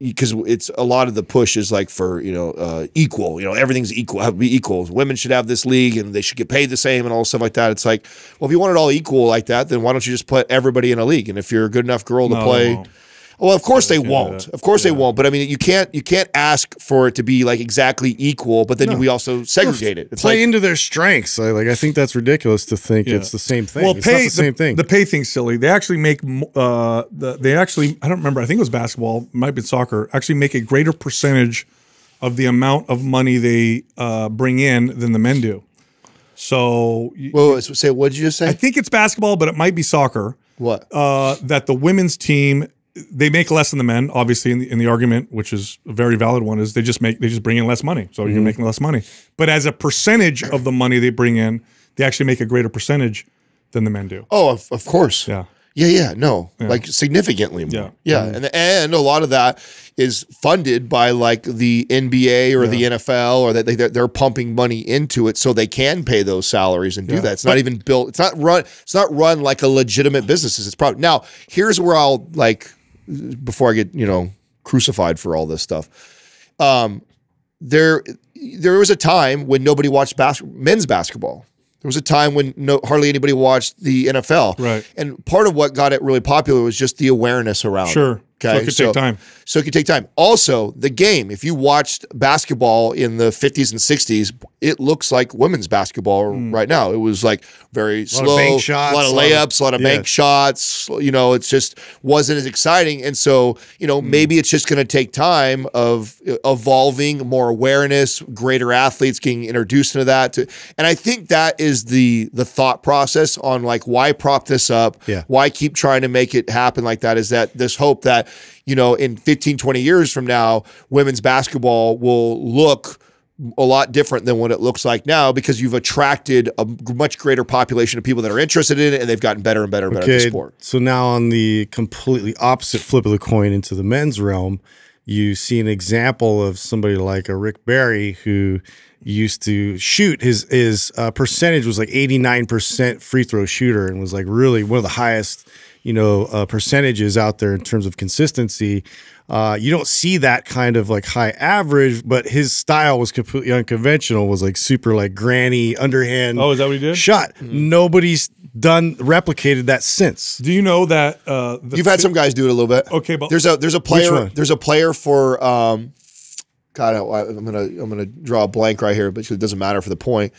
because it's a lot of the push is like for, you know, equal, you know, everything's equal, have to be equal. Women should have this league and they should get paid the same and all stuff like that. It's like, well, if you want it all equal like that, then why don't you just put everybody in a league? And if you're a good enough girl to play, well, of course they won't. Of course they won't. But I mean, you can't ask for it to be like exactly equal, but then we also segregate it. It's play into their strengths. I think that's ridiculous to think it's the same thing. Well, it's not the same thing. The pay thing's silly. They actually make I don't remember. I think it was basketball. Might have been soccer. Actually, make a greater percentage of the amount of money they bring in than the men do. So, well, say what did you just say? I think it's basketball, but it might be soccer. What? That the women's team. They make less than the men, obviously, in the argument, which is a very valid one, is they just bring in less money. So you're making less money. But as a percentage of the money they bring in, they actually make a greater percentage than the men do. Oh, of course. Yeah. Yeah, yeah, no, yeah. Like significantly more. Yeah, yeah. And a lot of that is funded by like the NBA or the NFL, or that they're pumping money into it so they can pay those salaries and do that. It's not even built. It's not run like a legitimate business. It's probably now. Here's where I'll like. Before I get, you know, crucified for all this stuff, there was a time when nobody watched men's basketball. There was a time when hardly anybody watched the NFL. Right. And part of what got it really popular was just the awareness around it. Okay? So it could take time. So it could take time. Also, the game, if you watched basketball in the 50s and 60s, it looks like women's basketball right now. It was like very slow, a lot of layups, a lot of bank shots. You know, it just wasn't as exciting. And so, you know, maybe it's just going to take time of evolving, more awareness, greater athletes getting introduced into that. And I think that is the thought process on like why prop this up, why keep trying to make it happen like that, is that this hope that that, you know, in 15, 20 years from now, women's basketball will look a lot different than what it looks like now, because you've attracted a much greater population of people that are interested in it, and they've gotten better and better and better at the sport. So now on the completely opposite flip of the coin into the men's realm, you see an example of somebody like a Rick Barry, who used to shoot, his percentage was like 89% free throw shooter, and was like really one of the highest, you know, percentages out there in terms of consistency. You don't see that kind of like high average, but his style was completely unconventional, was like super like granny underhand. Oh, is that what he did? Shot. Mm-hmm. Nobody's done replicated that since. Do you know that you've had some guys do it a little bit? Okay, but there's a player for God, I'm gonna draw a blank right here, but it doesn't matter for the point,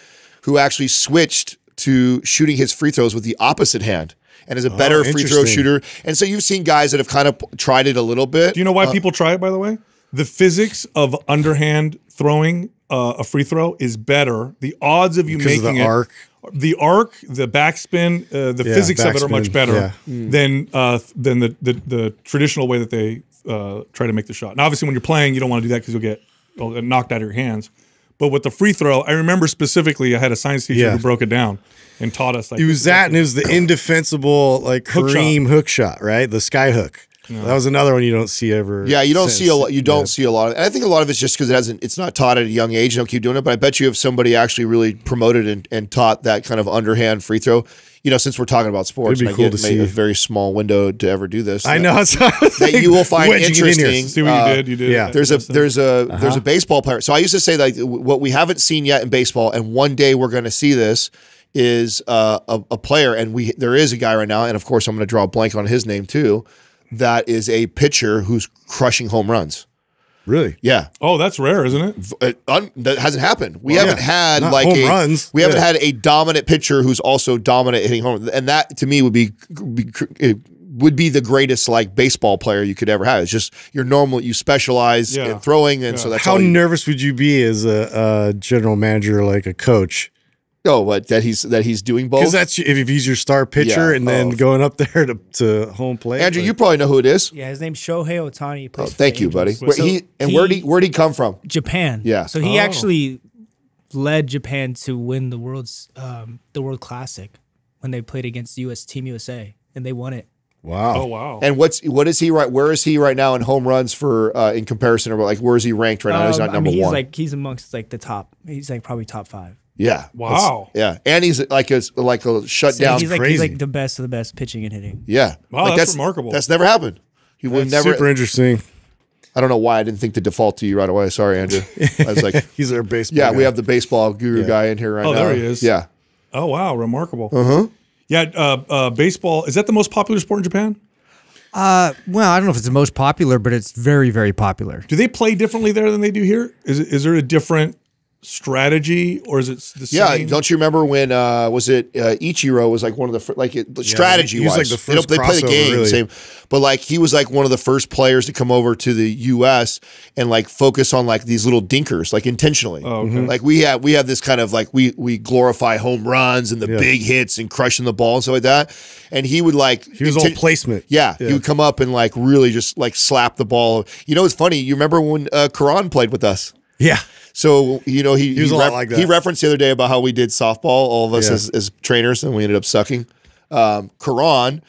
who actually switched to shooting his free throws with the opposite hand, and is a better free throw shooter. And so you've seen guys that have kind of tried it a little bit. Do you know why people try it, by the way? The physics of underhand throwing a free throw is better. The odds of you making of the arc. The arc, the backspin, the physics of it are much better than the traditional way that they try to make the shot. And obviously when you're playing, you don't want to do that because you'll get knocked out of your hands. But with the free throw, I remember specifically I had a science teacher who broke it down and taught us. Like, it was that, and it was the indefensible like Kareem hook shot, right? The sky hook. No. That was another one you don't see ever. Yeah, you don't see a lot. You don't see a lot of it. And I think a lot of it's just because it hasn't. It's not taught at a young age. Don't keep doing it. But I bet you if somebody actually really promoted and taught that kind of underhand free throw, you know, since we're talking about sports, it'd be cool to see. A very small window to ever do this. I know that you will find interesting. See what you did. You did. Yeah. There's a baseball player. So I used to say like what we haven't seen yet in baseball, and one day we're going to see this. Is a player, and there is a guy right now, and of course I'm going to draw a blank on his name too. That is a pitcher who's crushing home runs. Really? Yeah. Oh, that's rare, isn't it? That hasn't happened. We haven't had like home runs. We haven't had a dominant pitcher who's also dominant hitting home runs. And that to me would be the greatest like baseball player you could ever have. It's just you're normal. You specialize in throwing, and so that's how nervous would you be as a general manager, like a coach? Oh, but that he's doing both. Because that's if he's your star pitcher, and then going up there to home plate. Andrew, you probably know who it is. Yeah, his name's Shohei Ohtani. Oh, thank you, buddy. So where'd he come from? Japan. Yeah. So he actually led Japan to win the World Classic when they played against Team USA, and they won it. Wow. Oh, wow. And where is he right now in home runs for in comparison, or like where is he ranked right now? He's not number one. He's amongst like the top. He's like probably top 5. Yeah. Wow. Yeah, and he's like a shutdown. He's like the best of the best pitching and hitting. Yeah. Wow, like that's remarkable. That's never happened. He would never. Super interesting. I don't know why I didn't think to default to you right away. Sorry, Andrew. I was like, he's our baseball. Yeah, guy. We have the baseball guru guy in here right now. Oh, there he is. Yeah. Oh wow, remarkable. Uh-huh. Yeah. Baseball, is that the most popular sport in Japan? Well, I don't know if it's the most popular, but it's very, very popular. Do they play differently there than they do here? Is there a different strategy, or is it the same? Yeah, don't you remember when was it Ichiro was like one of the strategy wise, like the first they play the game really. Same, but like he was like one of the first players to come over to the U.S. and like focus on like these little dinkers, like intentionally. Oh, okay. Like we have this kind of like we glorify home runs and the big hits and crushing the ball and stuff like that, and he would like he was all placement. Yeah, he would come up and like really just like slap the ball. You know, it's funny. You remember when Karan played with us? Yeah. So, you know, he was a lot like that. He referenced the other day about how we did softball, all of us as trainers, and we ended up sucking. Karan,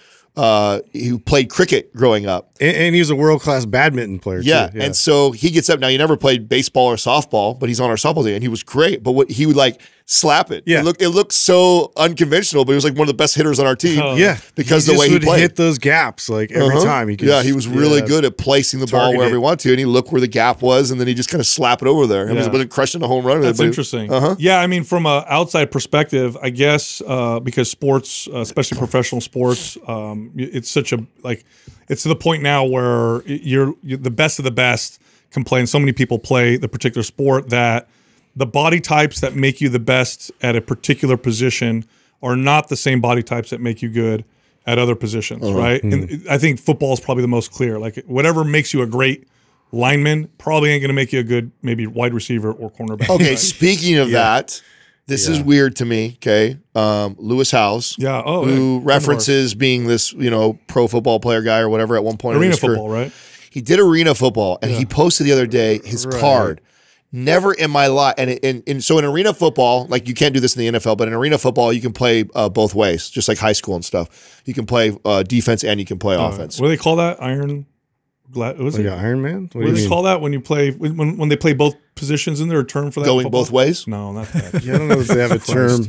who played cricket growing up. And he was a world-class badminton player, too. Yeah, and so he gets up. Now, he never played baseball or softball, but he's on our softball team, and he was great. But what he would, like, slap it. Yeah. It looked so unconventional, but he was, like, one of the best hitters on our team. Yeah. Because the way he played. He hit those gaps, like, every time. He was really good at placing the ball wherever he wanted to, and he looked where the gap was, and then he just kind of slapped it over there. It wasn't crushing the home run. That's interesting. Yeah, I mean, from an outside perspective, I guess, because sports, especially professional sports, it's such a, like, it's to the point now where you're the best of the best can play, and so many people play the particular sport that the body types that make you the best at a particular position are not the same body types that make you good at other positions, right? And I think football is probably the most clear. Like whatever makes you a great lineman probably ain't going to make you a good maybe wide receiver or cornerback. Okay, right? Speaking of that, This is weird to me, okay? Lewis Howes, who references being this, you know, pro football player guy or whatever at one point. Arena football, right? He did arena football, and he posted the other day his card. Never in my life, and so in arena football, like you can't do this in the NFL, but in arena football you can play both ways, just like high school and stuff. You can play defense and you can play offense. What do they call that? Iron Man? What do they call that when you play when they play both positions? Isn't there a term for that? Going both ways? No, not that. Yeah, I don't know if they have a term.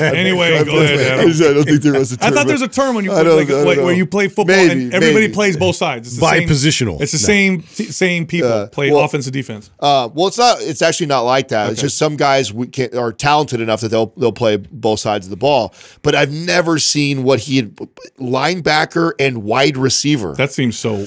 Anyway, go ahead. I don't think there was a term. I thought there's a term when you play, where you play football and everybody plays both sides. It's bipositional. It's the same people play offense and defense. Well, it's not. It's actually not like that. Okay. It's just some guys are talented enough that they'll play both sides of the ball. But I've never seen what he had, linebacker and wide receiver. That seems so.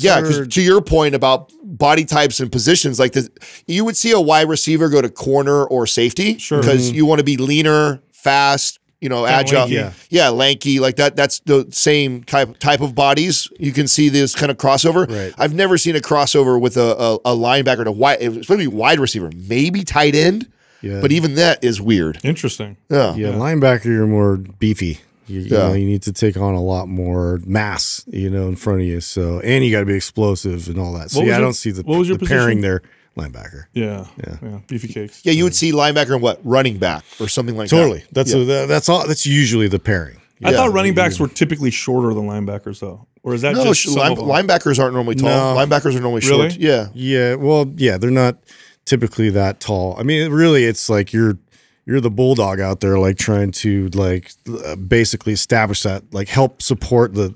Yeah, because to your point about body types and positions, like this, you would see a wide receiver go to corner or safety because you want to be leaner, fast, you know, agile, lanky, like that. That's the same type of bodies. You can see this kind of crossover. Right. I've never seen a crossover with a linebacker and a wide, especially wide receiver, maybe tight end, but even that is weird. Interesting. Yeah, linebacker, you're more beefy. You know, you need to take on a lot more mass, you know, in front of you. So, and you got to be explosive and all that. So, I don't see the pairing there. Linebacker. Yeah. Beefy cakes. Yeah, you would see linebacker and what? Running back or something like that. Totally. That's all. That's usually the pairing. I thought running backs were typically shorter than linebackers, though. Or is that just linebackers aren't normally tall. No. Linebackers are normally short. Yeah. Well, they're not typically that tall. I mean, really, it's like you're the bulldog out there, like trying to basically establish that, like help support the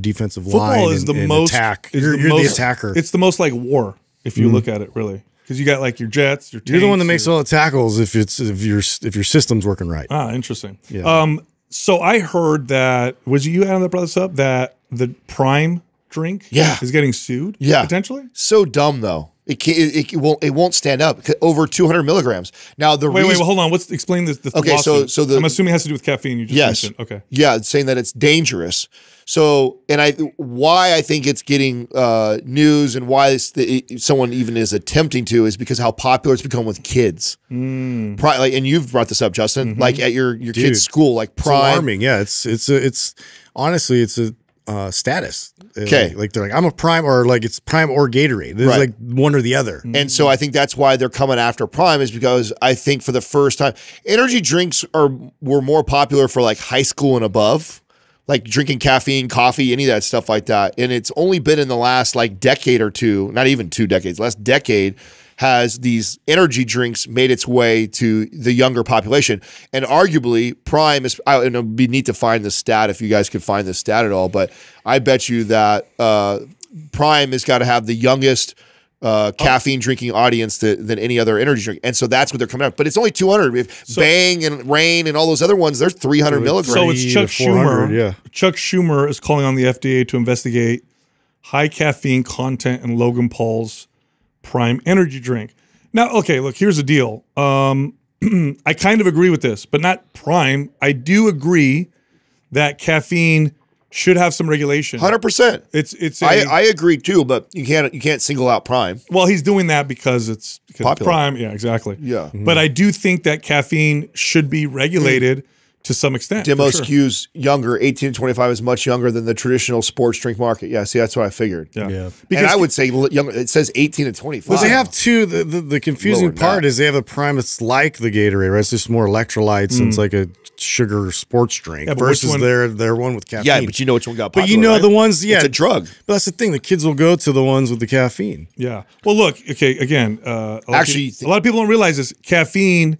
defensive line. Football is the most attack. You're the attacker. It's the most like war if you look at it really, because you got like your jets. Your tanks, you're the one that makes all the tackles if your system's working right. Ah, interesting. Yeah. So I heard that you Adam that brought this up that the Prime drink is getting sued. Yeah. Potentially. So dumb though. It won't stand up over 200 milligrams. Now the wait, hold on. Let's explain this. Okay, so I'm assuming it has to do with caffeine. You just mentioned. Okay, it's saying that it's dangerous. So, and why I think it's getting news and why someone even is attempting to is because how popular it's become with kids. Mm. And you've brought this up, Justin. Like at your kids' school, like Prime. It's alarming. Yeah, it's honestly status. Okay. Like they're like, I'm a Prime, or like it's Prime or Gatorade. There's like one or the other. And so I think that's why they're coming after Prime, is because I think for the first time, energy drinks were more popular for like high school and above, like drinking caffeine, coffee, any of that stuff like that. And it's only been in the last like decade or two, not even two decades, last decade, has these energy drinks made its way to the younger population. And arguably, Prime is, and it would be neat to find this stat if you guys could find this stat at all, but I bet you that Prime has got to have the youngest caffeine drinking audience than any other energy drink. And so that's what they're coming out. But it's only 200. Bang and Rain and all those other ones, they're 300 milligrams. So it's Chuck Schumer. Yeah. Chuck Schumer is calling on the FDA to investigate high caffeine content in Logan Paul's Prime energy drink. Now, okay, look, here's the deal. I kind of agree with this, but not Prime. I do agree that caffeine should have some regulation. 100%. I agree too, but you can't single out Prime. Well, he's doing that because it's popular. Prime. Yeah, exactly. Yeah. But I do think that caffeine should be regulated to some extent. Demos Q's younger, 18 to 25 is much younger than the traditional sports drink market. Yeah, see, that's what I figured. Yeah, because and I would say younger. It says 18 to 25. Well, they have two. The confusing part is they have a Prime that's like the Gatorade, right? It's just more electrolytes. And it's like a sugar sports drink versus their one with caffeine. Yeah, but you know which one got popular, the ones, it's a drug. But that's the thing. The kids will go to the ones with the caffeine. Yeah. Well, look, okay, again, a lot of people don't realize this. Caffeine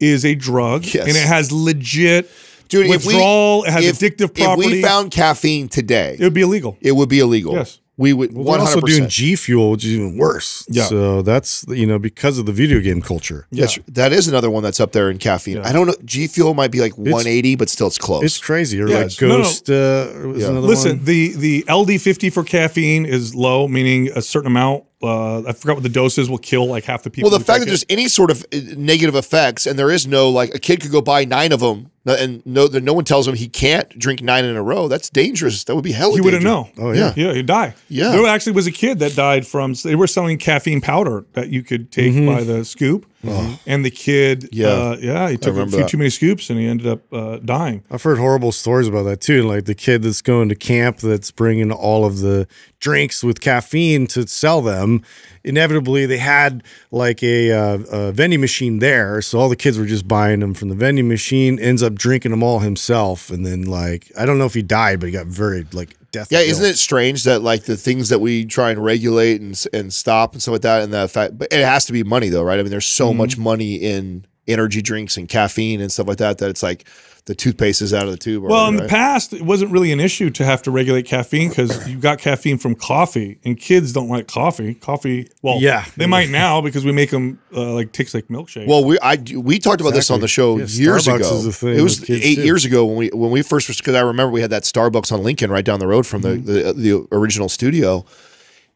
is a drug, and it has legit withdrawal. It has addictive property. If we found caffeine today, it would be illegal. It would be illegal. Yes, we would. 100%. We're also doing G Fuel, which is even worse. Yeah. So that's because of the video game culture. Yeah. That is another one that's up there in caffeine. Yeah. I don't know. G Fuel might be like 180, but still, it's close. It's crazy. Or like Ghost. Listen, the LD50 for caffeine is low, meaning a certain amount. I forgot what the dose is, will kill like half the people. Well, the fact that there's any sort of negative effects, and there is no, like, a kid could go buy 9 of them, and no one tells him he can't drink 9 in a row. That's dangerous. That would be hella dangerous. He wouldn't know. Oh, yeah, he'd die. Yeah. There actually was a kid that died from, they were selling caffeine powder that you could take by the scoop. Mm-hmm. And the kid, he took a few too many scoops and he ended up dying. I've heard horrible stories about that too. Like the kid that's going to camp that's bringing all of the drinks with caffeine to sell them. Inevitably, they had like a vending machine there, so all the kids were just buying them from the vending machine. Ends up drinking them all himself, and then like I don't know if he died, but he got very like. Yeah, isn't it strange that like the things that we try and regulate and stop and stuff like that, and the fact, but it has to be money though, right? I mean, there's so much money in energy drinks and caffeine and stuff like that that it's like the toothpaste is out of the tube. Well, in the past, it wasn't really an issue to have to regulate caffeine because you got caffeine from coffee, and kids don't like coffee. Coffee, well, yeah, they might now because we make them like tastes like milkshake. Well, we talked about this on the show years Starbucks ago. Is a thing it was eight too. Years ago when we first because I remember we had that Starbucks on Lincoln right down the road from the original studio,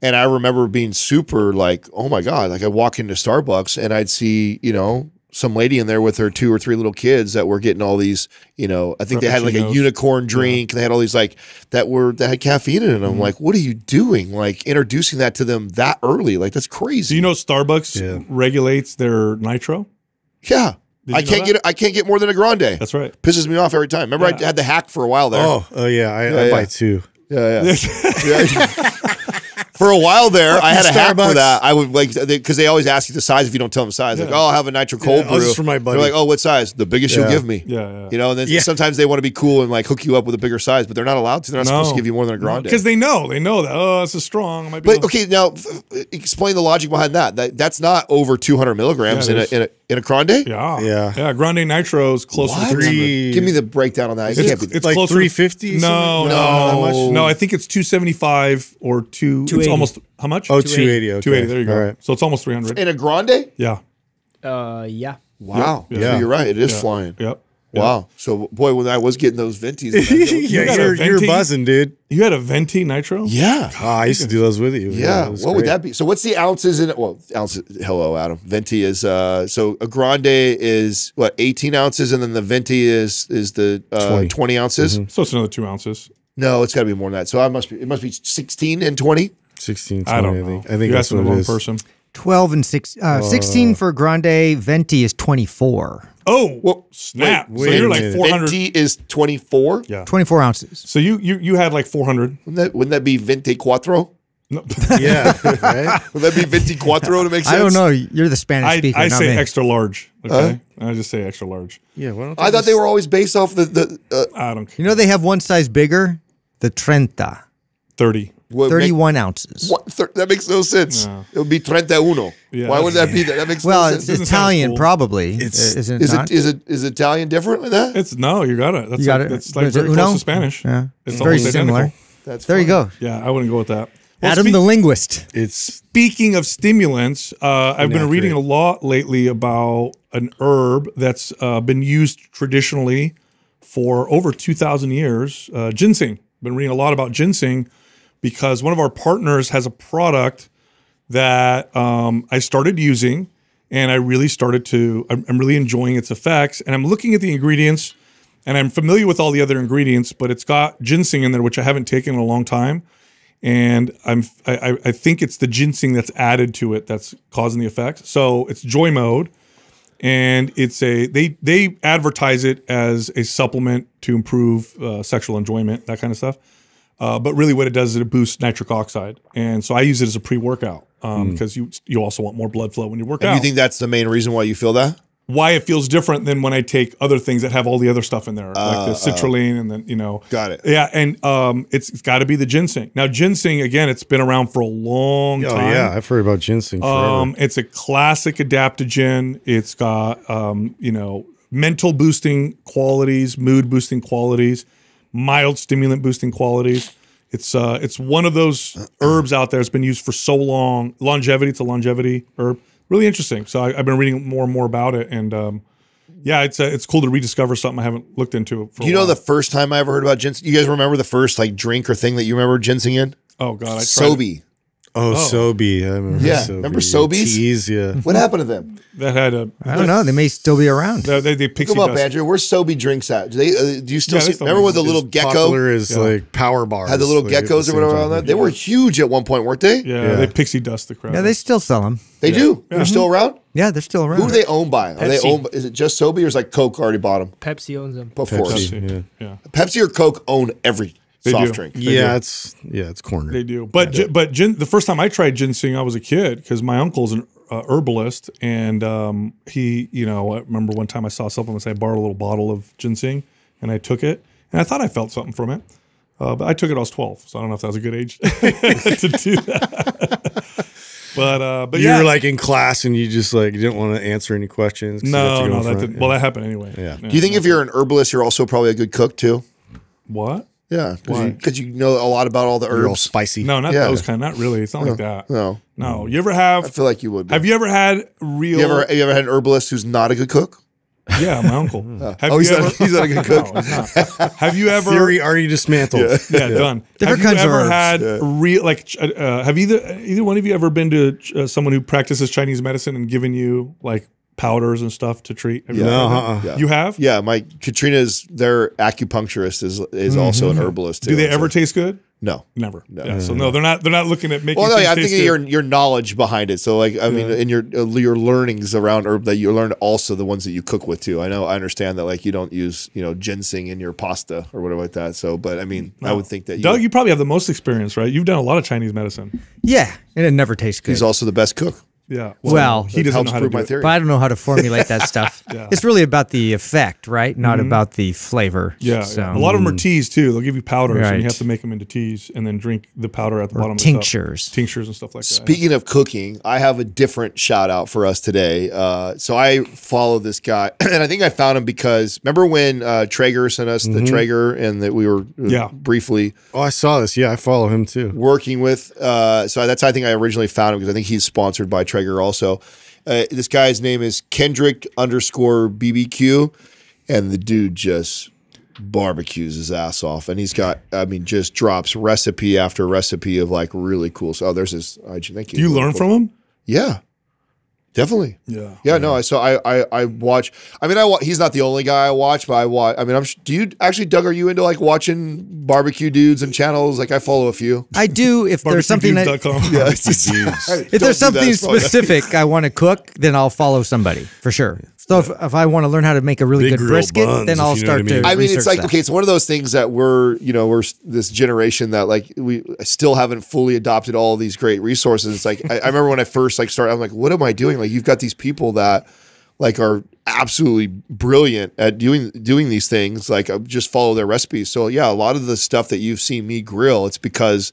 and I remember being super like, oh my god, like I walk into Starbucks and I'd see some lady in there with her 2 or 3 little kids that were getting all these, I think they had like a unicorn drink. They had all these like that had caffeine in them. I'm like, what are you doing? Like introducing that to them that early? Like that's crazy. Do you know Starbucks regulates their nitro? Yeah. I can't get more than a grande. That's right. Pisses me off every time. Remember I had the hack for a while there. I buy 2. Yeah. For a while there, I had a hack for that. I would like because they always ask you the size if you don't tell them the size. Like, oh, I'll have a nitro cold brew. This is for my buddy. They're like, oh, what size? The biggest you'll give me. And then sometimes they want to be cool and like hook you up with a bigger size, but they're not allowed to. They're not supposed to give you more than a grande because they know that. Oh, it's a strong. It might be okay, now explain the logic behind that. That's not over 200 milligrams in a grande. Yeah. Grande nitro is close to 300. Give me the breakdown on that. It's like 350. No. I think it's 275 or 280. Almost how much? Oh, 280. Okay. 280. There you go. All right. So it's almost 300. In a grande? Yeah. Yeah. Wow. Yeah. So you're right. It is flying. Yep. Wow. So boy, when I was getting those ventis, you're buzzing, dude. You had a venti nitro? Yeah. Oh, I used to do those with you. Yeah. What would that be? So what's the ounces in it? Well, ounces. Hello, Adam. Venti is so a grande is what 18 ounces, and then the venti is the 20 ounces. So it's another 2 ounces. No, it's got to be more than that. So it must be 16 and 20. 16, 20, I don't know. I think that's what it is. Person. 12 and 16 for grande. Venti is 24. Oh, well, snap. Wait, so you're like 400. Venti is 24? Yeah. 24 ounces. So you had like 400. Wouldn't that be 24? No. Yeah. Right? Would that be 24 to make sense? I don't know. You're the Spanish speaker. I say extra large. Okay. I just say extra large. Yeah. Well, I thought they were always based off the I don't care. You know, they have one size bigger, the 30. 30. 31 ounces. What? That makes no sense. No. It would be 31. Yeah. Why would that be? That makes no sense. Well, it's Italian, probably. Is Italian different than that? No, you got it. That's like very close to Spanish. Yeah. It's very similar. There you go. Yeah, I wouldn't go with that. Well, Adam the linguist. Speaking of stimulants, I've been reading a lot lately about an herb that's been used traditionally for over 2,000 years, ginseng. Been reading a lot about ginseng because one of our partners has a product that I started using, and I really started to, I'm really enjoying its effects. And I'm looking at the ingredients, and I'm familiar with all the other ingredients, but it's got ginseng in there, which I haven't taken in a long time. And I think it's the ginseng that's added to it that's causing the effects. So it's Joy Mode, and it's they advertise it as a supplement to improve sexual enjoyment, that kind of stuff. But really, what it does is it boosts nitric oxide, and so I use it as a pre-workout because you also want more blood flow when you work out. And you think that's the main reason why you feel that? Why it feels different than when I take other things that have all the other stuff in there, like the citrulline and then, Got it. Yeah, and it's got to be the ginseng. Now, ginseng, again, it's been around for a long time. Oh, yeah, I've heard about ginseng forever. It's a classic adaptogen. It's got, mental boosting qualities, mood boosting qualities, mild stimulant boosting qualities. It's one of those herbs out there that's been used for so long. Longevity, it's a longevity herb. Really interesting. So I've been reading more and more about it, and it's cool to rediscover something I haven't looked into for a while. You know, the first time I ever heard about ginseng. You guys remember the first like drink or thing that you remember ginseng in? Oh God, I tried Sobe. Sobe. I remember Sobe. Remember Sobe's? Teas, yeah. What happened to them? That had a. I don't know. They may still be around. They pixie dust. Come up, Andrew. Where's Sobe drinks at? Do they? Do you still see? Remember when the little gecko? Popular is like power bars. Had the little geckos or whatever on that. They were huge at one point, weren't they? Yeah. They pixie dust the crowd. Yeah, they still sell them. They do. They're still around. Yeah, they're still around. Who are they owned by? Are they owned by, is it just Sobe, or is like Coke already bought them? Pepsi owns them. Of course. Yeah. Pepsi or Coke own every soft drink. Yeah, it's cornered. They do. But the first time I tried ginseng, I was a kid, because my uncle's an herbalist, and he, you know, I remember one time I saw something and I borrowed a little bottle of ginseng, and I took it, and I thought I felt something from it. But I took it, I was 12, so I don't know if that was a good age to do that. But you were like in class and you just like you didn't want to answer any questions. No, that didn't. Yeah. Well, that happened anyway. Yeah. Do you think if you're an herbalist, you're also probably a good cook too? What? Yeah, because you know a lot about all the herbs. You're all spicy. No, not those kind. Not really. It's not like that. No. You ever have? I feel like you would be. Have you ever had real? You ever had an herbalist who's not a good cook? Yeah, my uncle. He's not a good cook. No, he's not. Have you ever theory already dismantled? Done. Different kinds of herbs. Have you ever had real? Like, have either one of you ever been to someone who practices Chinese medicine and given you like powders and stuff to treat? You have? Yeah, my Katrina's their acupuncturist is also an herbalist too. Do they ever taste good? No, never. No. Yeah, so no, they're not looking at making. Well, no, yeah, I think your knowledge behind it. So like, I mean, and your learnings around herb that you learned, also the ones that you cook with too. I understand that like you don't use ginseng in your pasta or whatever like that. So, but I mean, I would think that Doug, you probably have the most experience, right? You've done a lot of Chinese medicine. Yeah, and it never tastes good. He's also the best cook. Yeah. Well he doesn't know how to do it. But I don't know how to formulate that stuff. It's really about the effect, right? Not about the flavor. Yeah. So. A lot of them are teas too. They'll give you powders and you have to make them into teas and then drink the powder at the bottom. Tinctures. Tinctures and stuff like that. Speaking of cooking, I have a different shout out for us today. So I follow this guy and I think I found him because remember when Traeger sent us the Traeger and that we were briefly. Oh, I saw this. Yeah, I follow him too. Working with. So that's how I think I originally found him because I think he's sponsored by Traeger. Also, this guy's name is Kendrick_BBQ, and the dude just barbecues his ass off, and he's got, I mean, just drops recipe after recipe of like really cool. So there's his. Thank you. Do you learn from him? Yeah, definitely. Yeah, yeah. No, I watch. I mean, he's not the only guy I watch, but I watch. I mean, do you actually, Doug? Are you into like watching barbecue dudes and channels? Like I follow a few. I do. If there's something if there's something specific I want to cook, then I'll follow somebody for sure. So if I want to learn how to make a really good brisket, then I'll start to. I mean, it's like okay, it's one of those things that we're this generation that like we still haven't fully adopted all these great resources. It's like I remember when I first like started, I'm like, what am I doing? Like you've got these people that like are absolutely brilliant at doing these things. Like just follow their recipes. So yeah, a lot of the stuff that you've seen me grill, it's because.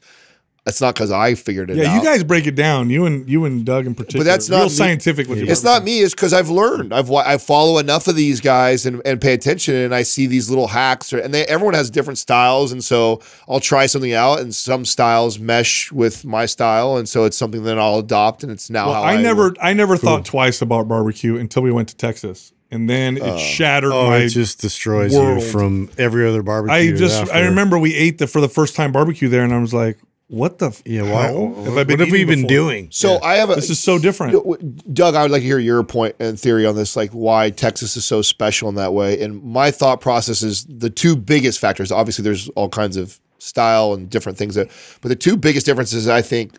It's not because I figured it out. Yeah, you guys break it down. You and Doug in particular. But that's not real scientific with you. It's not me. It's because I've learned. I follow enough of these guys and pay attention, and I see these little hacks. Everyone has different styles, and so I'll try something out, and some styles mesh with my style, and so it's something that I'll adopt, and it's now how I never thought twice about barbecue until we went to Texas. And then it shattered my it just destroys world. You from every other barbecue. I remember we ate for the first time barbecue there, and I was like, what the? Yeah, why? What have we been doing? So I have this is so different. Doug, I would like to hear your point and theory on this, like why Texas is so special in that way. And my thought process is the two biggest factors. Obviously, there's all kinds of style and different things, but the two biggest differences, I think,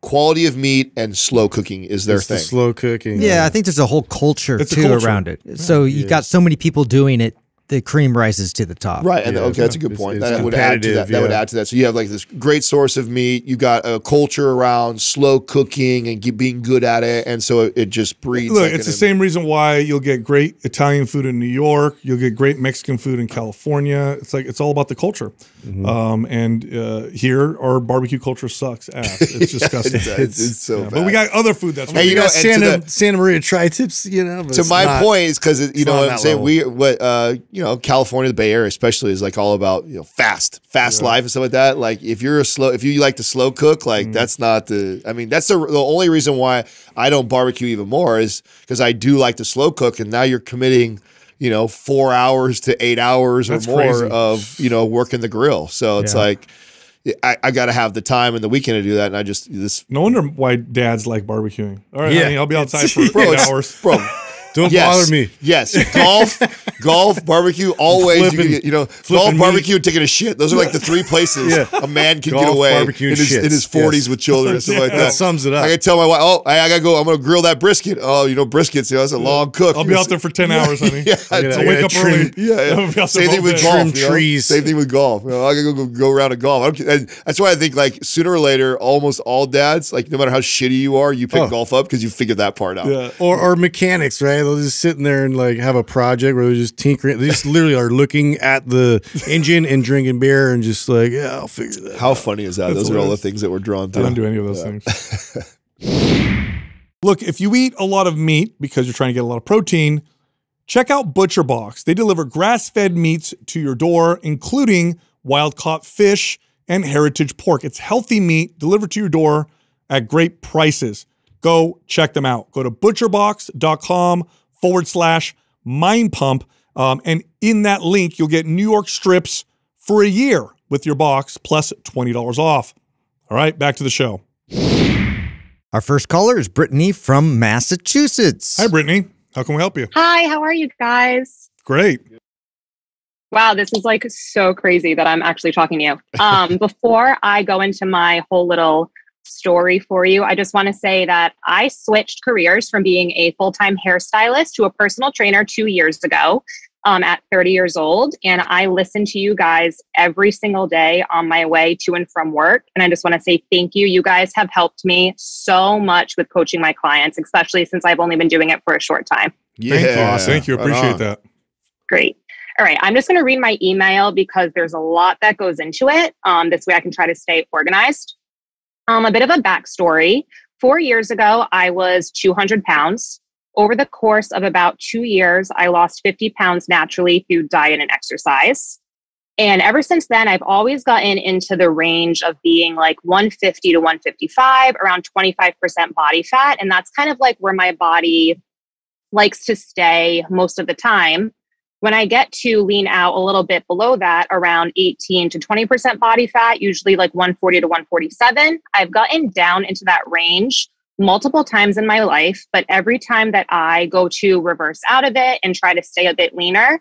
quality of meat and slow cooking is their thing. The slow cooking. Yeah, I think there's a whole culture too around it. So you've got so many people doing it. The cream rises to the top. Right. And that's a good point. That would add to that. That would add to that. So you have like this great source of meat. You got a culture around slow cooking and being good at it. And so it just breeds. Look, it's the same reason why you'll get great Italian food in New York. You'll get great Mexican food in California. It's like, it's all about the culture. Here, our barbecue culture sucks ass. It's disgusting. It's so bad. But we got other food that's really good. You know, Santa Maria tri-tips, you know. To my point is because, you know what I'm saying, you know, California, the Bay Area especially, is like all about fast life and stuff like that. Like if you like to slow cook, like that's not the. I mean, that's the only reason why I don't barbecue even more is because I do like to slow cook, and now you're committing, 4 hours to 8 hours that's or more crazy. Of working the grill. So it's like. I got to have the time and the weekend to do that, and No wonder why dads like barbecuing. All right, honey, I'll be outside for 8 hours, bro. Don't bother me. Yes, golf, golf, barbecue, always, golf, barbecue, and taking a shit. Those are like the three places a man can get away in his 40s with children and stuff like that. That sums it up. I got to tell my wife, oh, I got to go. I'm going to grill that brisket. Oh, briskets, that's a long cook. I'll be out there for 10 hours, honey. I'll wake up early. Same thing with golf. Trees. Same thing with golf. I got to go around to golf. That's why I think, like, sooner or later, almost all dads, like, no matter how shitty you are, you pick golf up because you figured that part out. Yeah. Or mechanics, right? They'll just sit in there and, like, have a project where they're just tinkering. They just literally are looking at the engine and drinking beer and just like, yeah, I'll figure that out. How funny is that? Those are all the things that we're drawn to. I don't do any of those things. Look, if you eat a lot of meat because you're trying to get a lot of protein, check out Butcher Box. They deliver grass-fed meats to your door, including wild-caught fish and heritage pork. It's healthy meat delivered to your door at great prices. Go check them out. Go to butcherbox.com/mindpump. And in that link, you'll get New York strips for a year with your box, plus $20 off. All right, back to the show. Our first caller is Brittany from Massachusetts. Hi, Brittany. How can we help you? Hi, how are you guys? Great. Wow, this is like so crazy that I'm actually talking to you. Before I go into my whole little story for you, I just want to say that I switched careers from being a full-time hairstylist to a personal trainer 2 years ago at 30 years old. And I listen to you guys every single day on my way to and from work. And I just want to say thank you. You guys have helped me so much with coaching my clients, especially since I've only been doing it for a short time. Yeah. Thank you. Appreciate that. Great. All right, I'm just going to read my email because there's a lot that goes into it. This way I can try to stay organized. A bit of a backstory. 4 years ago, I was 200 pounds. Over the course of about 2 years, I lost 50 pounds naturally through diet and exercise. And ever since then, I've always gotten into the range of being like 150 to 155, around 25% body fat. And that's kind of like where my body likes to stay most of the time. When I get to lean out a little bit below that, around 18 to 20% body fat, usually like 140 to 147, I've gotten down into that range multiple times in my life. But every time that I go to reverse out of it and try to stay a bit leaner,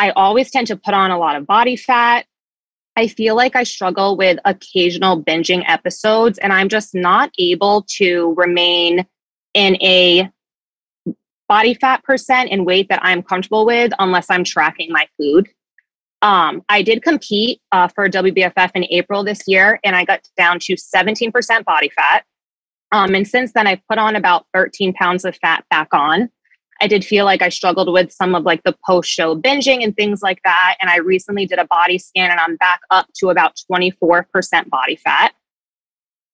I always tend to put on a lot of body fat. I feel like I struggle with occasional binging episodes, and I'm just not able to remain in a body fat percent and weight that I'm comfortable with unless I'm tracking my food. I did compete for WBFF in April this year, and I got down to 17% body fat. And since then, I've put on about 13 pounds of fat back on. I did feel like I struggled with some of like the post-show binging and things like that. And I recently did a body scan, and I'm back up to about 24% body fat.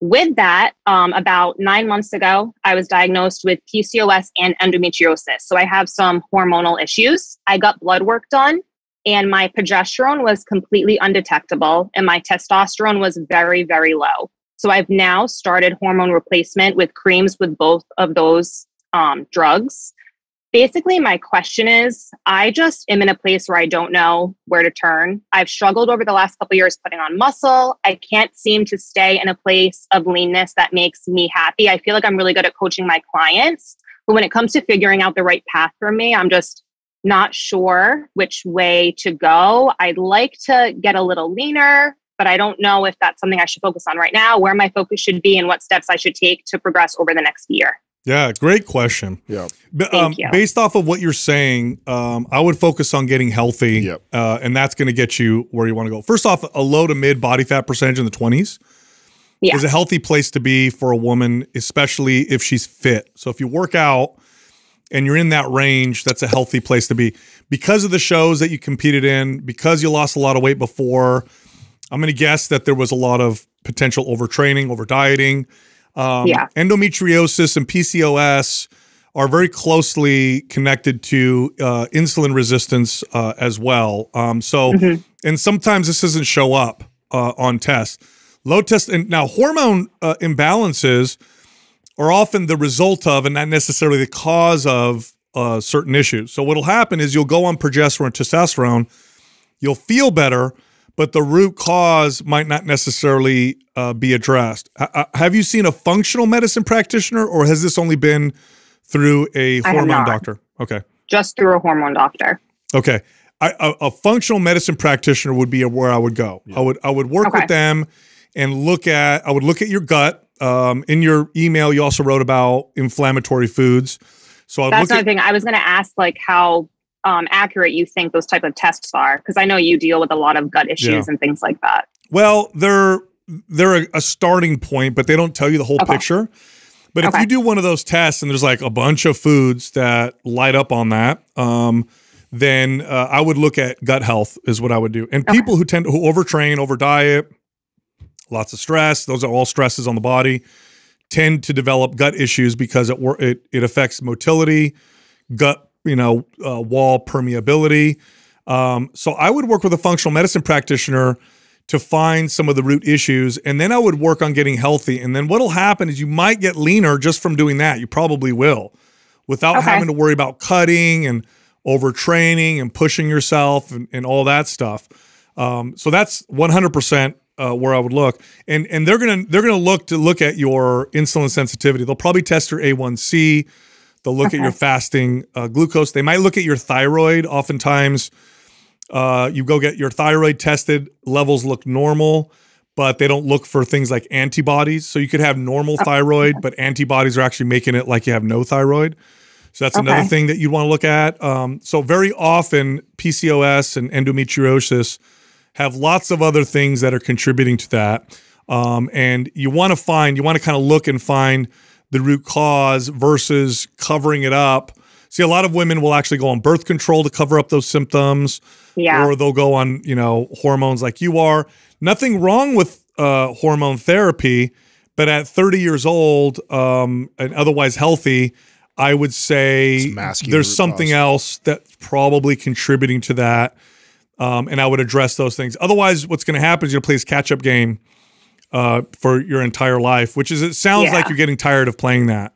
With that, about 9 months ago, I was diagnosed with PCOS and endometriosis. So I have some hormonal issues. I got blood work done, and my progesterone was completely undetectable, and my testosterone was very, very low. So I've now started hormone replacement with creams with both of those drugs. Basically, my question is, I just am in a place where I don't know where to turn. I've struggled over the last couple of years putting on muscle. I can't seem to stay in a place of leanness that makes me happy. I feel like I'm really good at coaching my clients, but when it comes to figuring out the right path for me, I'm just not sure which way to go. I'd like to get a little leaner, but I don't know if that's something I should focus on right now, where my focus should be, and what steps I should take to progress over the next year. Yeah, great question. Yeah, based off of what you're saying, I would focus on getting healthy, and that's going to get you where you want to go. First off, a low to mid body fat percentage in the 20s is a healthy place to be for a woman, especially if she's fit. So if you work out and you're in that range, that's a healthy place to be. Because of the shows that you competed in, because you lost a lot of weight before, I'm going to guess that there was a lot of potential overtraining, over-dieting. Endometriosis and PCOS are very closely connected to insulin resistance as well. And sometimes this doesn't show up on tests. Low test, and now hormone imbalances are often the result of and not necessarily the cause of certain issues. So what'll happen is you'll go on progesterone and testosterone, you'll feel better, but the root cause might not necessarily be addressed. Have you seen a functional medicine practitioner, or has this only been through a hormone doctor? Okay. Just through a hormone doctor. Okay. A functional medicine practitioner would be where I would go. Yeah. I would work with them and look at, I would look at your gut. In your email, you also wrote about inflammatory foods. So I'd that's another thing. I was going to ask, like, how accurate you think those type of tests are, because I know you deal with a lot of gut issues and things like that. Well, they're a starting point, but they don't tell you the whole picture. But if you do one of those tests and there's like a bunch of foods that light up on that, then I would look at gut health is what I would do. And people who tend to overtrain, over diet, lots of stress, those are all stresses on the body, tend to develop gut issues because it affects motility, gut, you know, wall permeability. So I would work with a functional medicine practitioner to find some of the root issues. And then I would work on getting healthy. And then what'll happen is you might get leaner just from doing that. You probably will, without having to worry about cutting and overtraining and pushing yourself and all that stuff. So that's 100% where I would look. And they're gonna look at your insulin sensitivity. They'll probably test your A1C. They'll look at your fasting glucose. They might look at your thyroid. Oftentimes, you go get your thyroid tested. Levels look normal, but they don't look for things like antibodies. So you could have normal thyroid, but antibodies are actually making it like you have no thyroid. So that's another thing that you'd want to look at. So very often, PCOS and endometriosis have lots of other things that are contributing to that. And you want to find, you want to kind of look and find the root cause versus covering it up. See, a lot of women will actually go on birth control to cover up those symptoms, or they'll go on, you know, hormones like you are. Nothing wrong with hormone therapy, but at 30 years old and otherwise healthy, I would say there's something else that's probably contributing to that. And I would address those things. Otherwise, what's going to happen is you'll play this catch-up game for your entire life, which is, it sounds like you're getting tired of playing that.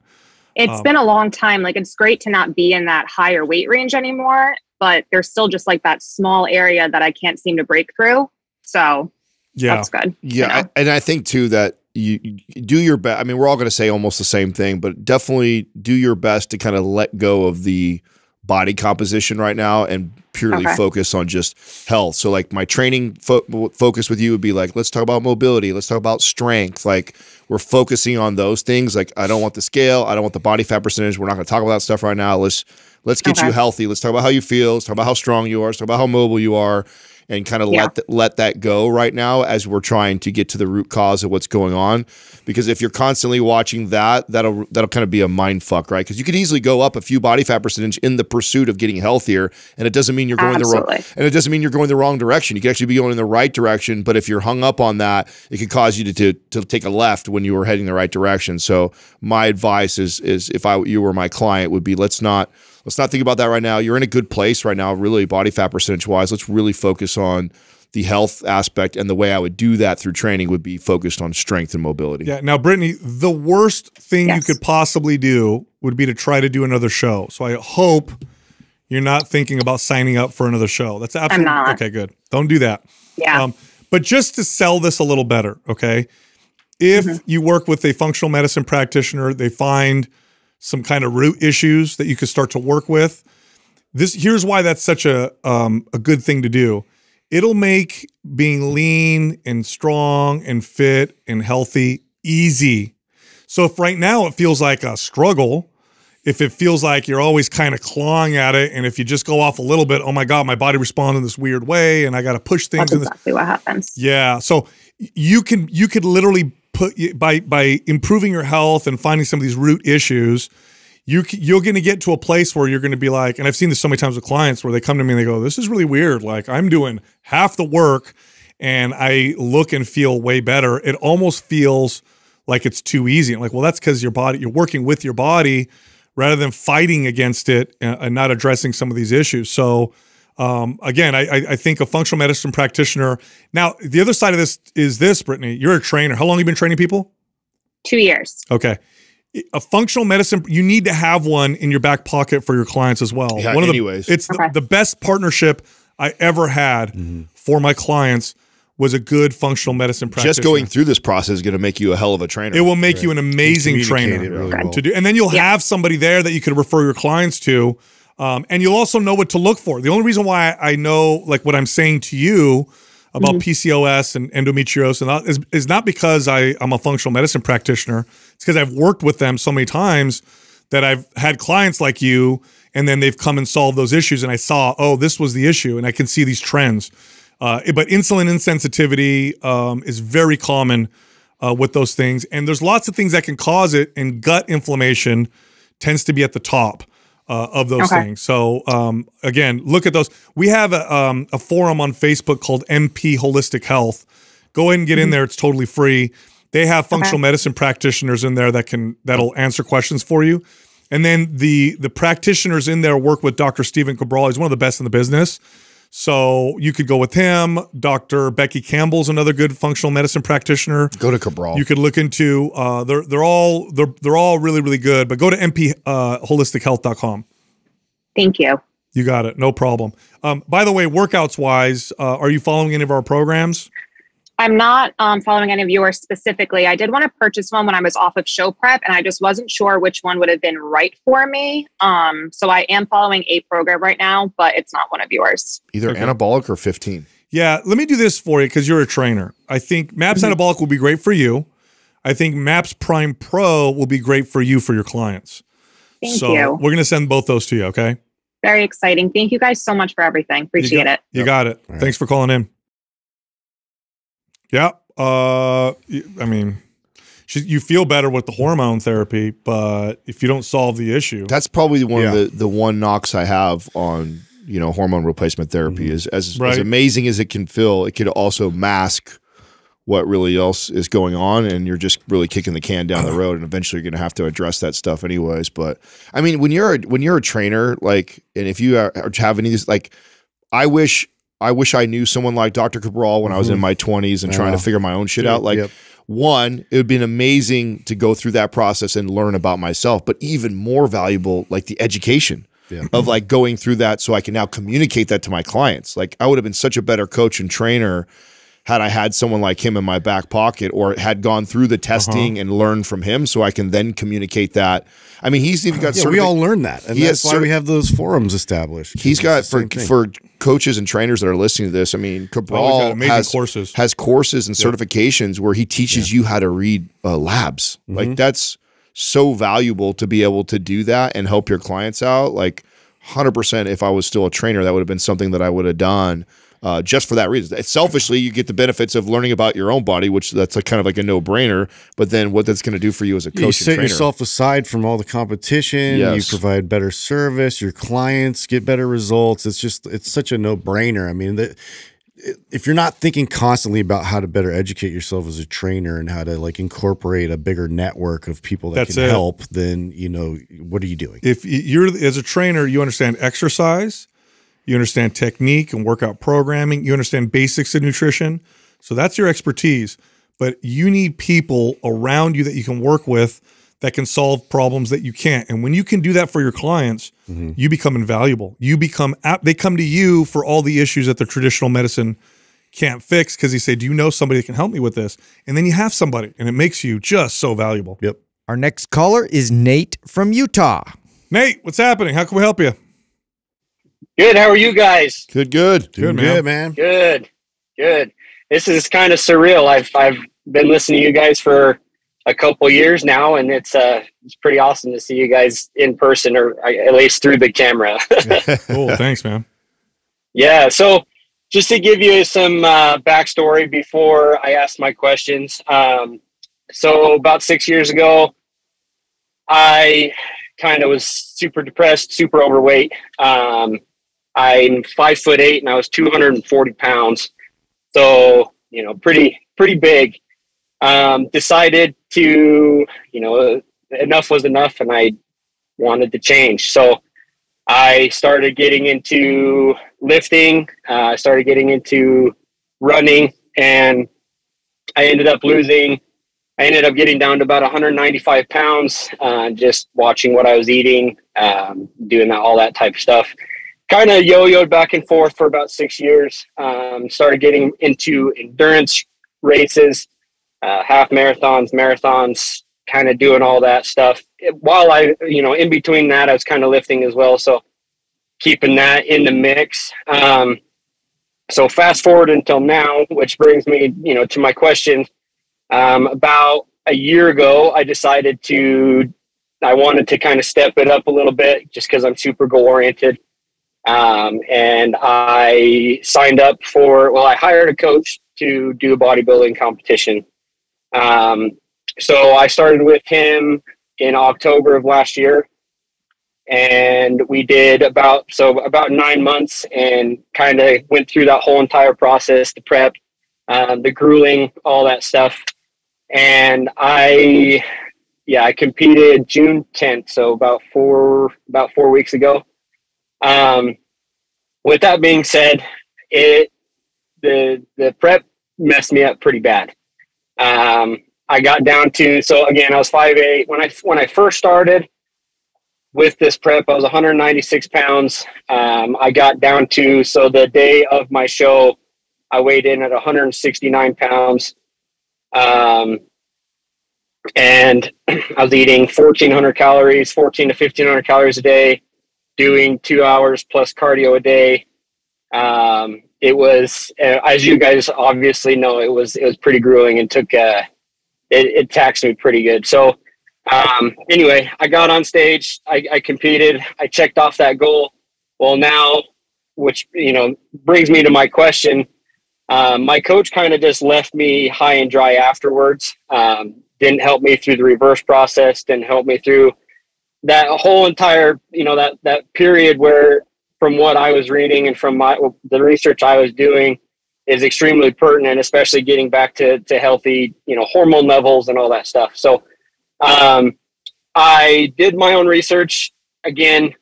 It's been a long time. Like, it's great to not be in that higher weight range anymore, but there's still just like that small area that I can't seem to break through. So that's good. Yeah. You know? And I think too that you do your best. I mean, we're all going to say almost the same thing, but definitely do your best to kind of let go of the body composition right now and purely focus on just health. So like my training focus with you would be like, let's talk about mobility. Let's talk about strength. Like, we're focusing on those things. Like, I don't want the scale. I don't want the body fat percentage. We're not going to talk about that stuff right now. Let's get you healthy. Let's talk about how you feel. Let's talk about how strong you are. Let's talk about how mobile you are, and kind of let that go right now as we're trying to get to the root cause of what's going on. Because if you're constantly watching that, that'll kind of be a mind fuck, right? Because you could easily go up a few body fat percentage in the pursuit of getting healthier, and it doesn't mean you're going the wrong direction. You could actually be going in the right direction, but if you're hung up on that, it could cause you to take a left when you were heading the right direction. So my advice is if you were my client, would be let's not think about that right now. You're in a good place right now, really, body fat percentage-wise. Let's really focus on the health aspect, and the way I would do that through training would be focused on strength and mobility. Yeah. Now, Brittany, the worst thing you could possibly do would be to try to do another show. So I hope you're not thinking about signing up for another show. That's absolutely – okay, good. Don't do that. Yeah. But just to sell this a little better, okay, if you work with a functional medicine practitioner, they find – some kind of root issues that you could start to work with. Here's why that's such a good thing to do. It'll make being lean and strong and fit and healthy easy. So if right now it feels like a struggle, if it feels like you're always kind of clawing at it, and if you just go off a little bit, oh my God, my body responds in this weird way, and I got to push things. That's exactly what happens. Yeah. So you could literally by improving your health and finding some of these root issues, you're going to get to a place where you're going to be like, and I've seen this so many times with clients where they come to me and they go, this is really weird. Like, I'm doing half the work and I look and feel way better. It almost feels like it's too easy. I'm like, well, that's because you're working with your body rather than fighting against it and not addressing some of these issues. So again, I think a functional medicine practitioner. Now, the other side of this is this, Brittany, you're a trainer. How long have you been training people? 2 years. Okay. A functional medicine, you need to have one in your back pocket for your clients as well. Yeah, the best partnership I ever had for my clients was a good functional medicine practitioner. Just going through this process is going to make you a hell of a trainer. It will make you an amazing trainer. Really well. And then you'll have somebody there that you could refer your clients to. And you'll also know what to look for. The only reason why I know like what I'm saying to you about PCOS and endometriosis and all, is not because I'm a functional medicine practitioner. It's because I've worked with them so many times that I've had clients like you, and then they've come and solved those issues. And I saw, oh, this was the issue. And I can see these trends. But insulin insensitivity is very common with those things. And there's lots of things that can cause it. And gut inflammation tends to be at the top of those things. So again, look at those. We have a forum on Facebook called MP Holistic Health. Go ahead and get in there. It's totally free. They have functional medicine practitioners in there that can, that'll answer questions for you. And then the practitioners in there work with Dr. Steven Cabral. He's one of the best in the business. So you could go with him. Dr. Becky Campbell's another good functional medicine practitioner. Go to Cabral. You could look into they're all really good, but go to mpholistichealth.com. Thank you. You got it. No problem. By the way, workouts wise, are you following any of our programs? I'm not following any of yours specifically. I did want to purchase one when I was off of show prep, and I just wasn't sure which one would have been right for me. So I am following a program right now, but it's not one of yours. Either Anabolic or 15. Yeah, let me do this for you because you're a trainer. I think MAPS Anabolic will be great for you. I think MAPS Prime Pro will be great for you, for your clients. Thank you. We're going to send both those to you, okay? Very exciting. Thank you guys so much for everything. Appreciate it. You got it. Right. Thanks for calling in. Yeah, I mean, you feel better with the hormone therapy, but if you don't solve the issue, that's probably one of the one knocks I have on hormone replacement therapy is as amazing as it can feel, it could also mask what really else is going on, and you're just really kicking the can down the road, and eventually you're going to have to address that stuff anyways. But I mean, when you're a trainer, like, and if you have any of these, like, I wish I knew someone like Dr. Cabral when I was in my 20s and trying to figure my own shit out. Like, one, it would be amazing to go through that process and learn about myself, but even more valuable, like the education of like going through that so I can now communicate that to my clients. Like, I would have been such a better coach and trainer had I had someone like him in my back pocket, or had gone through the testing and learned from him, so I can then communicate that. I mean, he's even got we all learn that, and that's why we have those forums established. He's got for coaches and trainers that are listening to this. I mean, Cabral has courses and certifications where he teaches you how to read labs. Like, that's so valuable to be able to do that and help your clients out. Like, 100%. If I was still a trainer, that would have been something that I would have done. Just for that reason. Selfishly, you get the benefits of learning about your own body, which that's like kind of like a no-brainer, but then what that's going to do for you as a coach and trainer. You set yourself aside from all the competition. Yes. You provide better service. Your clients get better results. It's just, it's such a no-brainer. I mean, if you're not thinking constantly about how to better educate yourself as a trainer and how to like incorporate a bigger network of people that can help, then, you know, what are you doing? If you're, as a trainer, you understand exercise, you understand technique and workout programming. You understand basics of nutrition. So that's your expertise. But you need people around you that you can work with that can solve problems that you can't. And when you can do that for your clients, you become invaluable. You become – they come to you for all the issues that their traditional medicine can't fix, because you say, do you know somebody that can help me with this? And then you have somebody, and it makes you just so valuable. Yep. Our next caller is Nate from Utah. Nate, what's happening? How can we help you? Good. How are you guys? Good. Good. Good, man. Good, man. Good. Good. This is kind of surreal. I've been listening to you guys for a couple years now, and it's pretty awesome to see you guys in person, or at least through the camera. Cool. Thanks, man. Yeah. So, just to give you some backstory before I ask my questions. So about 6 years ago, I kind of was super depressed, super overweight. I'm 5'8" and I was 240 pounds. So, pretty big. Decided to, enough was enough, and I wanted to change. So I started getting into lifting. I started getting into running, and I ended up losing. I ended up getting down to about 195 pounds, just watching what I was eating, doing all that type of stuff. Kind of yo-yoed back and forth for about 6 years. Started getting into endurance races, half marathons, marathons, kind of doing all that stuff. While I, in between that, I was kind of lifting as well. So keeping that in the mix. So fast forward until now, which brings me, you know, to my question. About a year ago, I decided to, I wanted to kind of step it up a little bit just because I'm super goal oriented. And I signed up for, well, I hired a coach to do a bodybuilding competition. So I started with him in October of last year, and we did about 9 months and kind of went through that whole entire process, the prep, the grueling, all that stuff. And I competed June 10th. So about four weeks ago. With that being said, the prep messed me up pretty bad. I got down to, so again, I was 5'8". When I first started with this prep, I was 196 pounds. I got down to, so the day of my show, I weighed in at 169 pounds. And I was eating 1,400 calories, 14 to 1,500 calories a day, doing 2 hours plus cardio a day. It was, as you guys obviously know, it was pretty grueling and took, it taxed me pretty good. So, anyway, I got on stage, I competed, I checked off that goal. Well, now, which, you know, brings me to my question. My coach kind of just left me high and dry afterwards. Didn't help me through the reverse process. Didn't help me through that whole entire, you know, that period where, from what I was reading and from the research I was doing, is extremely pertinent, especially getting back to healthy, you know, hormone levels and all that stuff. So, I did my own research again.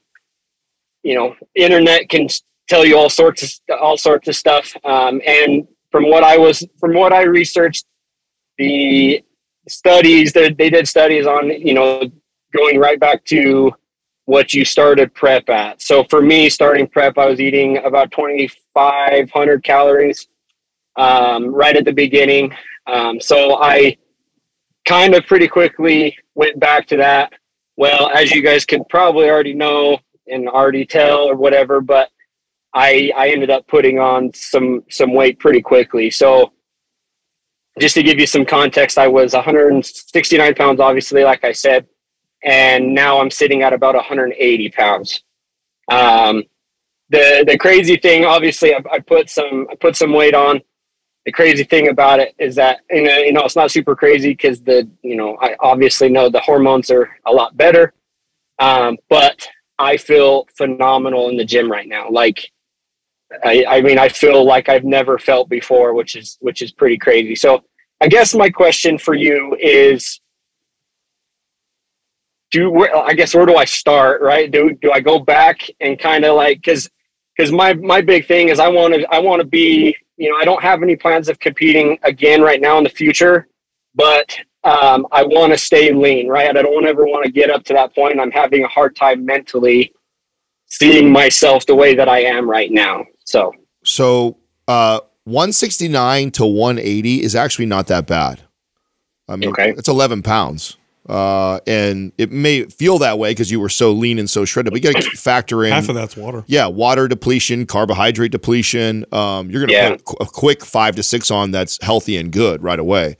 You know, internet can tell you all sorts of stuff. And from what I researched, the studies that they did studies on, you know, going right back to what you started prep at. So for me, starting prep, I was eating about 2,500 calories, right at the beginning. So I kind of pretty quickly went back to that. Well, as you guys could probably already know and already tell or whatever, but I ended up putting on some weight pretty quickly. So just to give you some context, I was 169 pounds, obviously, like I said, and now I'm sitting at about 180 pounds. The crazy thing, obviously, I put some weight on. The crazy thing about it is that, and, you know, it's not super crazy because I obviously know the hormones are a lot better. But I feel phenomenal in the gym right now. Like, I mean, I feel like I've never felt before, which is pretty crazy. So I guess my question for you is, where do I start, right? Do I go back and kind of like, cause my big thing is I want to be, you know, I don't have any plans of competing again right now in the future, but, I want to stay lean, right? I don't ever want to get up to that point. I'm having a hard time mentally seeing myself the way that I am right now. So, 169 to 180 is actually not that bad. I mean, okay, it's 11 pounds. And it may feel that way because you were so lean and so shredded, but you got to factor in half of that's water. Yeah. Water depletion, carbohydrate depletion. You're going to put a quick 5 to 6 on that's healthy and good right away.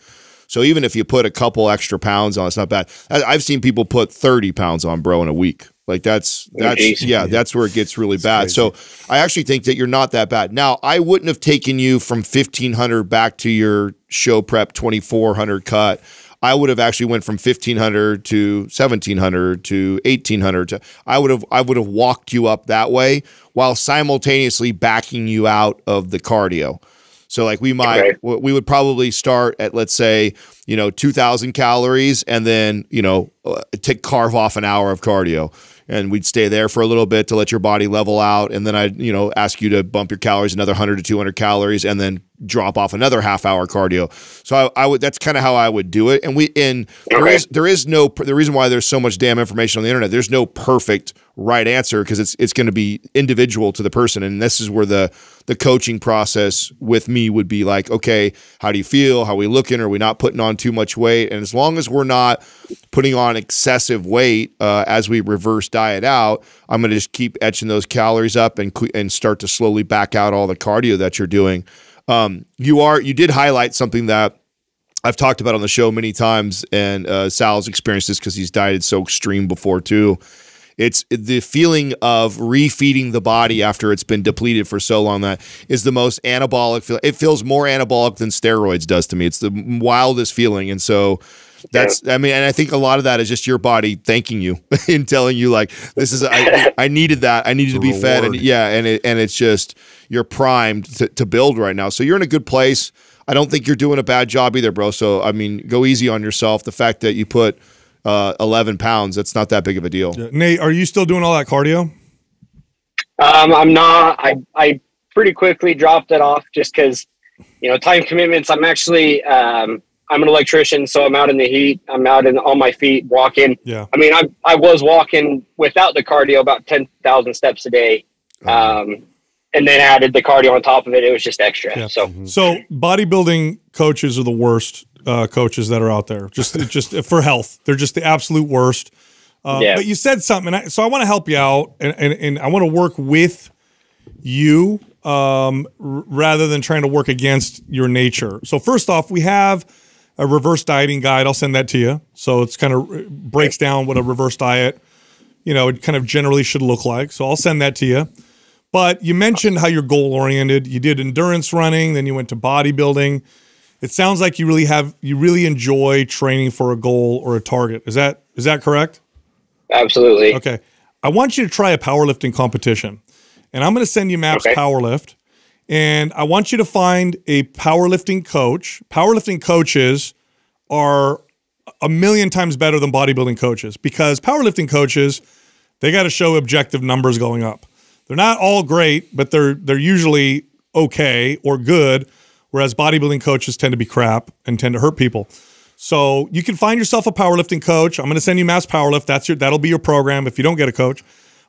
So even if you put a couple extra pounds on, it's not bad. I've seen people put 30 pounds on, bro, in a week. Like that's where it gets really bad. Crazy. So I actually think that you're not that bad. Now, I wouldn't have taken you from 1,500 back to your show prep 2,400 cut. I would have actually went from 1,500 to 1,700 to 1,800. I would have walked you up that way while simultaneously backing you out of the cardio. So like we would probably start at, let's say, you know, 2,000 calories and then, you know, carve off an hour of cardio, and we'd stay there for a little bit to let your body level out. And then I'd, you know, ask you to bump your calories another 100 to 200 calories and then drop off another half hour cardio. So I would, that's kind of how I would do it. And the reason why there's so much damn information on the internet, there's no perfect right answer, because it's going to be individual to the person. And this is where the coaching process with me would be like, okay, how do you feel? How are we looking? Are we not putting on too much weight? And as long as we're not putting on excessive weight as we reverse diet out, I'm going to just keep etching those calories up and start to slowly back out all the cardio that you're doing. You did highlight something that I've talked about on the show many times, and Sal's experienced this because he's dieted so extreme before too. It's the feeling of refeeding the body after it's been depleted for so long. That is the most anabolic feeling. It feels more anabolic than steroids does to me. It's the wildest feeling. And so that's, I mean, and I think a lot of that is just your body thanking you and telling you like, this is, I needed that. I needed to be fed. And yeah. And it's just, you're primed to build right now. So you're in a good place. I don't think you're doing a bad job either, bro. So, I mean, go easy on yourself. The fact that you put 11 pounds, that's not that big of a deal. Yeah. Nate, are you still doing all that cardio? I'm not. I pretty quickly dropped it off just because, you know, time commitments. I'm actually, I'm an electrician, so I'm out in the heat. I'm out on my feet walking. Yeah. I mean, I was walking without the cardio about 10,000 steps a day. And then added the cardio on top of it. It was just extra. Yeah. So, bodybuilding coaches are the worst coaches that are out there. Just for health, they're just the absolute worst. But you said something, and so I want to help you out, and I want to work with you rather than trying to work against your nature. So first off, we have a reverse dieting guide. I'll send that to you. So it's kind of breaks down what a reverse diet, you know, it kind of generally should look like. So I'll send that to you. But you mentioned how you're goal-oriented. You did endurance running, then you went to bodybuilding. It sounds like you really enjoy training for a goal or a target. Is that correct? Absolutely. Okay. I want you to try a powerlifting competition. And I'm going to send you MAPS Powerlift. And I want you to find a powerlifting coach. Powerlifting coaches are a million times better than bodybuilding coaches, because powerlifting coaches, they got to show objective numbers going up. They're not all great, but they're usually okay or good, whereas bodybuilding coaches tend to be crap and tend to hurt people. So you can find yourself a powerlifting coach. I'm going to send you MAPS Powerlift. That'll be your program if you don't get a coach.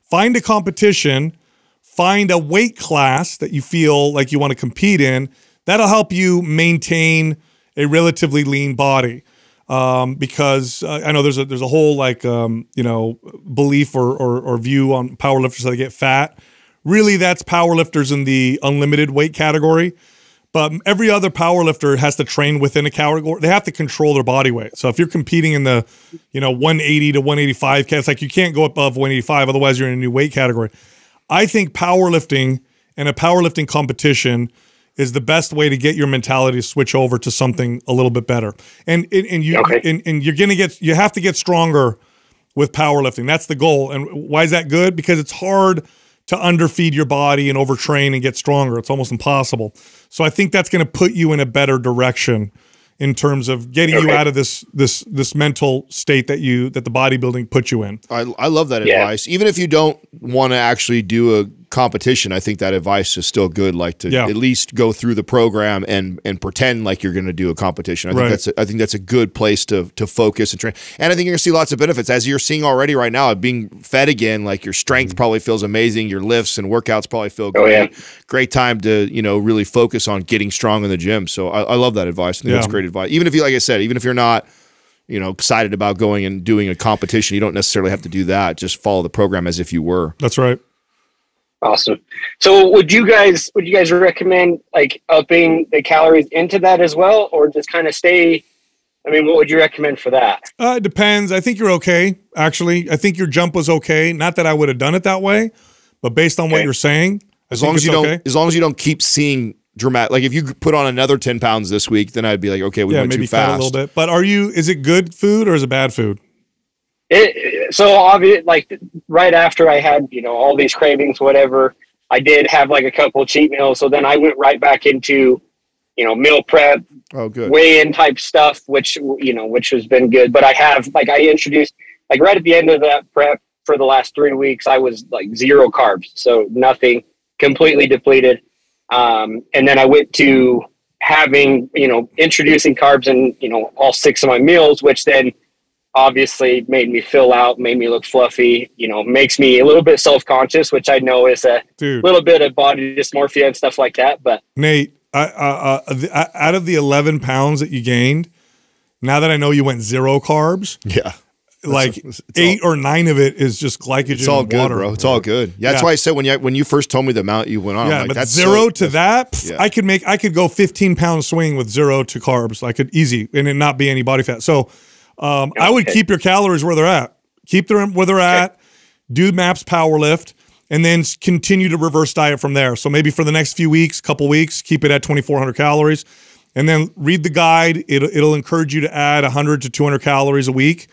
Find a competition. Find a weight class that you feel like you want to compete in. That'll help you maintain a relatively lean body. Because I know there's a whole like, you know, belief or view on powerlifters that get fat. Really, that's powerlifters in the unlimited weight category. But every other powerlifter has to train within a category. They have to control their body weight. So if you're competing in the, you know, 180 to 185, it's like you can't go above 185. Otherwise, you're in a new weight category. I think powerlifting and a powerlifting competition is the best way to get your mentality to switch over to something a little bit better. And you have to get stronger with powerlifting. That's the goal. And why is that good? Because it's hard to underfeed your body and overtrain and get stronger. It's almost impossible. So I think that's going to put you in a better direction in terms of getting you out of this mental state that that the bodybuilding put you in. I love that advice. Even if you don't want to actually do a competition, I think that advice is still good, like to at least go through the program and pretend like you're going to do a competition. I think that's a good place to focus and train. And I think you're going to see lots of benefits, as you're seeing already right now, being fed again. Like your strength probably feels amazing, your lifts and workouts probably feel great. Great time to, you know, really focus on getting strong in the gym. So I love that advice. I think that's great advice. Even if you, like I said, even if you're not, you know, excited about going and doing a competition, you don't necessarily have to do that. Just follow the program as if you were. That's right. Awesome. So would you guys recommend like upping the calories into that as well, or just kind of stay? I mean, what would you recommend for that? It depends. I think you're okay. Actually, I think your jump was okay. Not that I would have done it that way, but based on what you're saying, as long as you don't keep seeing dramatic, like if you put on another 10 pounds this week, then I'd be like, okay, we went maybe too fast a little bit. But is it good food or is it bad food? So obviously, like right after I had, you know, all these cravings, whatever, I did have like a couple cheat meals. So then I went right back into, you know, meal prep, weigh-in type stuff, which, you know, which has been good. But I have, like, I introduced, like right at the end of that prep for the last 3 weeks, I was like zero carbs. So nothing, completely depleted. And then I went to having, you know, introducing carbs in, you know, all 6 of my meals, which then obviously made me fill out, made me look fluffy, you know, makes me a little bit self-conscious, which I know is a little bit of body dysmorphia and stuff like that. But Nate, out of the 11 pounds that you gained, now that I know you went zero carbs. Yeah. Like eight or nine of it is just glycogen. It's all good, water, bro. It's all good. Yeah, that's why I said when you first told me the amount you went on, I'm like, but that's zero to that. Pff, yeah. I could go 15-pound swing with zero to carbs. I could easy and it not be any body fat. So I would keep your calories where they're at. Keep them where they're at. Do MAPS power lift, and then continue to reverse diet from there. So maybe for the next few weeks, couple weeks, keep it at 2,400 calories, and then read the guide. It'll encourage you to add 100 to 200 calories a week.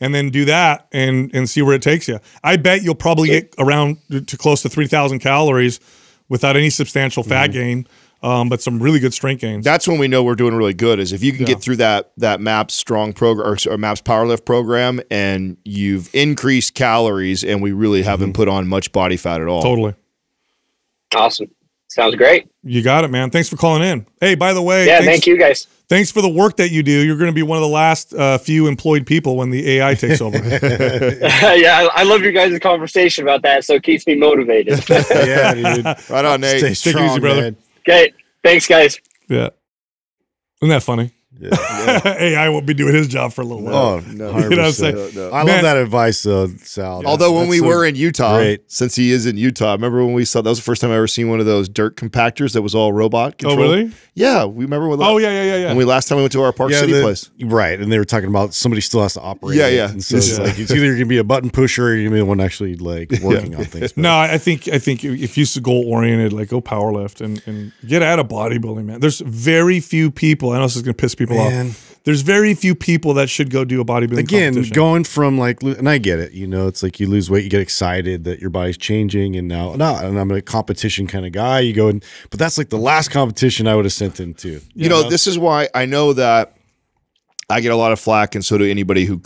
And then do that and see where it takes you. I bet you'll probably get around to close to 3,000 calories without any substantial fat gain, but some really good strength gains. That's when we know we're doing really good, is if you can get through that MAPS strong program or MAPS powerlift program and you've increased calories and we really haven't put on much body fat at all. Totally. Awesome. Sounds great. You got it, man. Thanks for calling in. Hey, by the way. Yeah, thank you guys. Thanks for the work that you do. You're going to be one of the last few employed people when the AI takes over. Yeah, I love your guys' conversation about that, so it keeps me motivated. Yeah, dude. Right on, Nate. Stay strong, easy, brother. Man. Okay, thanks, guys. Yeah. Isn't that funny? Yeah. AI won't be doing his job for a little while. Oh, no. You know what I'm saying? No. I love that advice, Sal. Yeah, although when we were in Utah, since he is in Utah, remember when we saw, that was the first time I ever seen one of those dirt compactors that was all robot controlled? Oh, really? Yeah. We remember when when we last time we went to our Park City place. Right. And they were talking about somebody still has to operate. Yeah, yeah. And so it's like, it's either you're gonna be a button pusher or you're gonna be the one actually like working on things. No, I think if you're goal oriented, like go power lift and get out of bodybuilding, man. There's very few people, I know this is gonna piss people off. There's very few people that should go do a bodybuilding competition. Going from like, and I get it, you know, it's like you lose weight, you get excited that your body's changing, and now I'm a competition kind of guy. You go, but that's like the last competition I would have sent into. You know, this is why I know that I get a lot of flack, and so do anybody who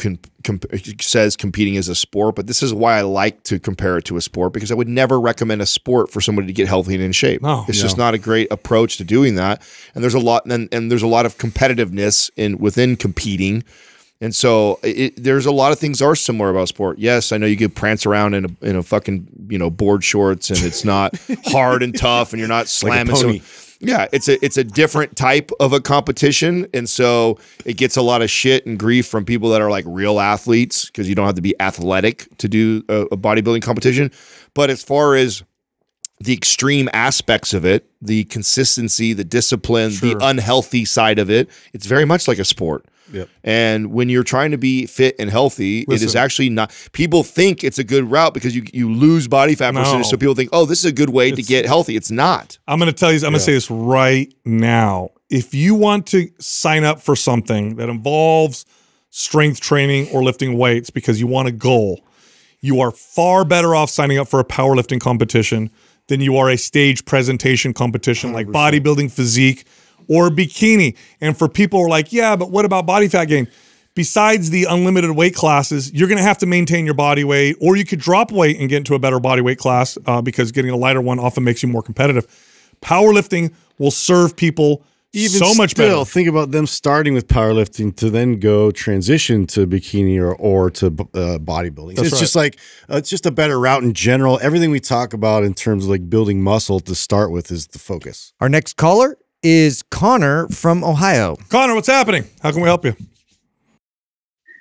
says competing is a sport, but this is why I like to compare it to a sport, because I would never recommend a sport for somebody to get healthy and in shape. It's just not a great approach to doing that. And there's a lot of competitiveness within competing. And so there's a lot of things are similar about sport. Yes, I know you could prance around in a fucking, you know, board shorts, and it's not hard and tough, and you're not slamming like yeah, it's a different type of a competition, and so it gets a lot of shit and grief from people that are like real athletes, because you don't have to be athletic to do a bodybuilding competition. But as far as the extreme aspects of it, the consistency, the discipline, the unhealthy side of it, it's very much like a sport. Yep. And when you're trying to be fit and healthy, it is actually not. People think it's a good route because you lose body fat percentage. So people think, oh, this is a good way to get healthy. It's not. I'm going to tell you, I'm going to say this right now. If you want to sign up for something that involves strength training or lifting weights because you want a goal, you are far better off signing up for a powerlifting competition than you are a stage presentation competition 100%. Like bodybuilding, physique, or bikini. And for people who are like, yeah, but what about body fat gain? Besides the unlimited weight classes, you're going to have to maintain your body weight, or you could drop weight and get into a better body weight class because getting a lighter one often makes you more competitive. Powerlifting will serve people so much better. Think about them starting with powerlifting to then go transition to bikini or to bodybuilding. It's just like it's just a better route in general. Everything we talk about in terms of like building muscle to start with is the focus. Our next caller is Connor from Ohio. Connor, what's happening? How can we help you?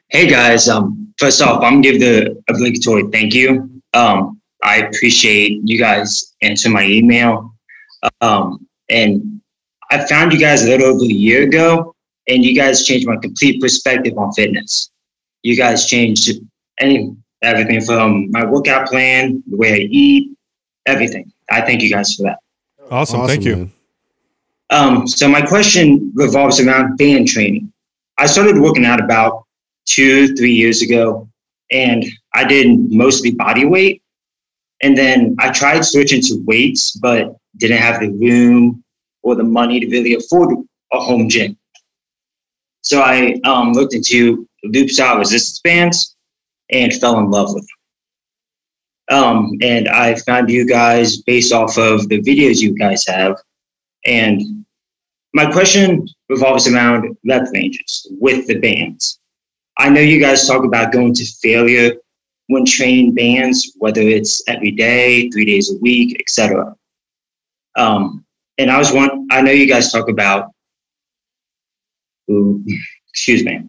Hey guys, first off, I'm gonna give the obligatory thank you. I appreciate you guys answering my email. And I found you guys a little over a year ago, and you guys changed my complete perspective on fitness. You guys changed everything from my workout plan, the way I eat, everything. I thank you guys for that. Awesome. Thank you. Man. So my question revolves around band training. I started working out about 2-3 years ago, and I did mostly body weight. And then I tried switching to weights, but didn't have the room or the money to really afford a home gym. So I looked into loop style resistance bands and fell in love with them. And I found you guys based off of the videos you guys have. And my question revolves around rep ranges with the bands. I know you guys talk about going to failure when training bands, whether it's every day, 3 days a week, etc. And I was one. I know you guys talk about. Excuse me.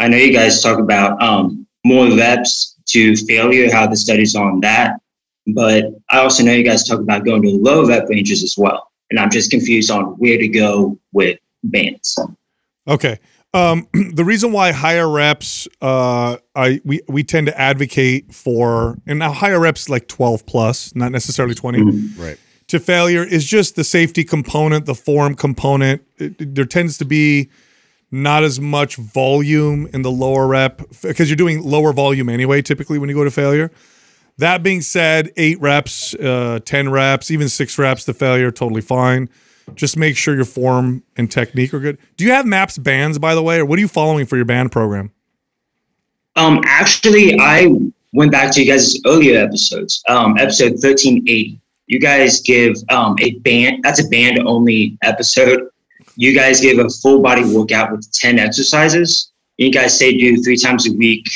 I know you guys talk about more reps to failure, how the studies are on that. But I also know you guys talk about going to low rep ranges as well. And I'm just confused on where to go with bands. Okay. The reason why higher reps, we tend to advocate for, and now higher reps like 12 plus, not necessarily 20. Mm-hmm. Right. To failure is just the safety component, the form component. There tends to be not as much volume in the lower rep because you're doing lower volume anyway, typically when you go to failure. That being said, 8 reps, 10 reps, even 6 reps to failure, totally fine. Just make sure your form and technique are good. Do you have MAPS bands, by the way, or what are you following for your band program? Actually, I went back to you guys' earlier episodes, episode 1380. You guys give a band, that's a band-only episode. You guys give a full-body workout with 10 exercises. You guys say do 3 times a week,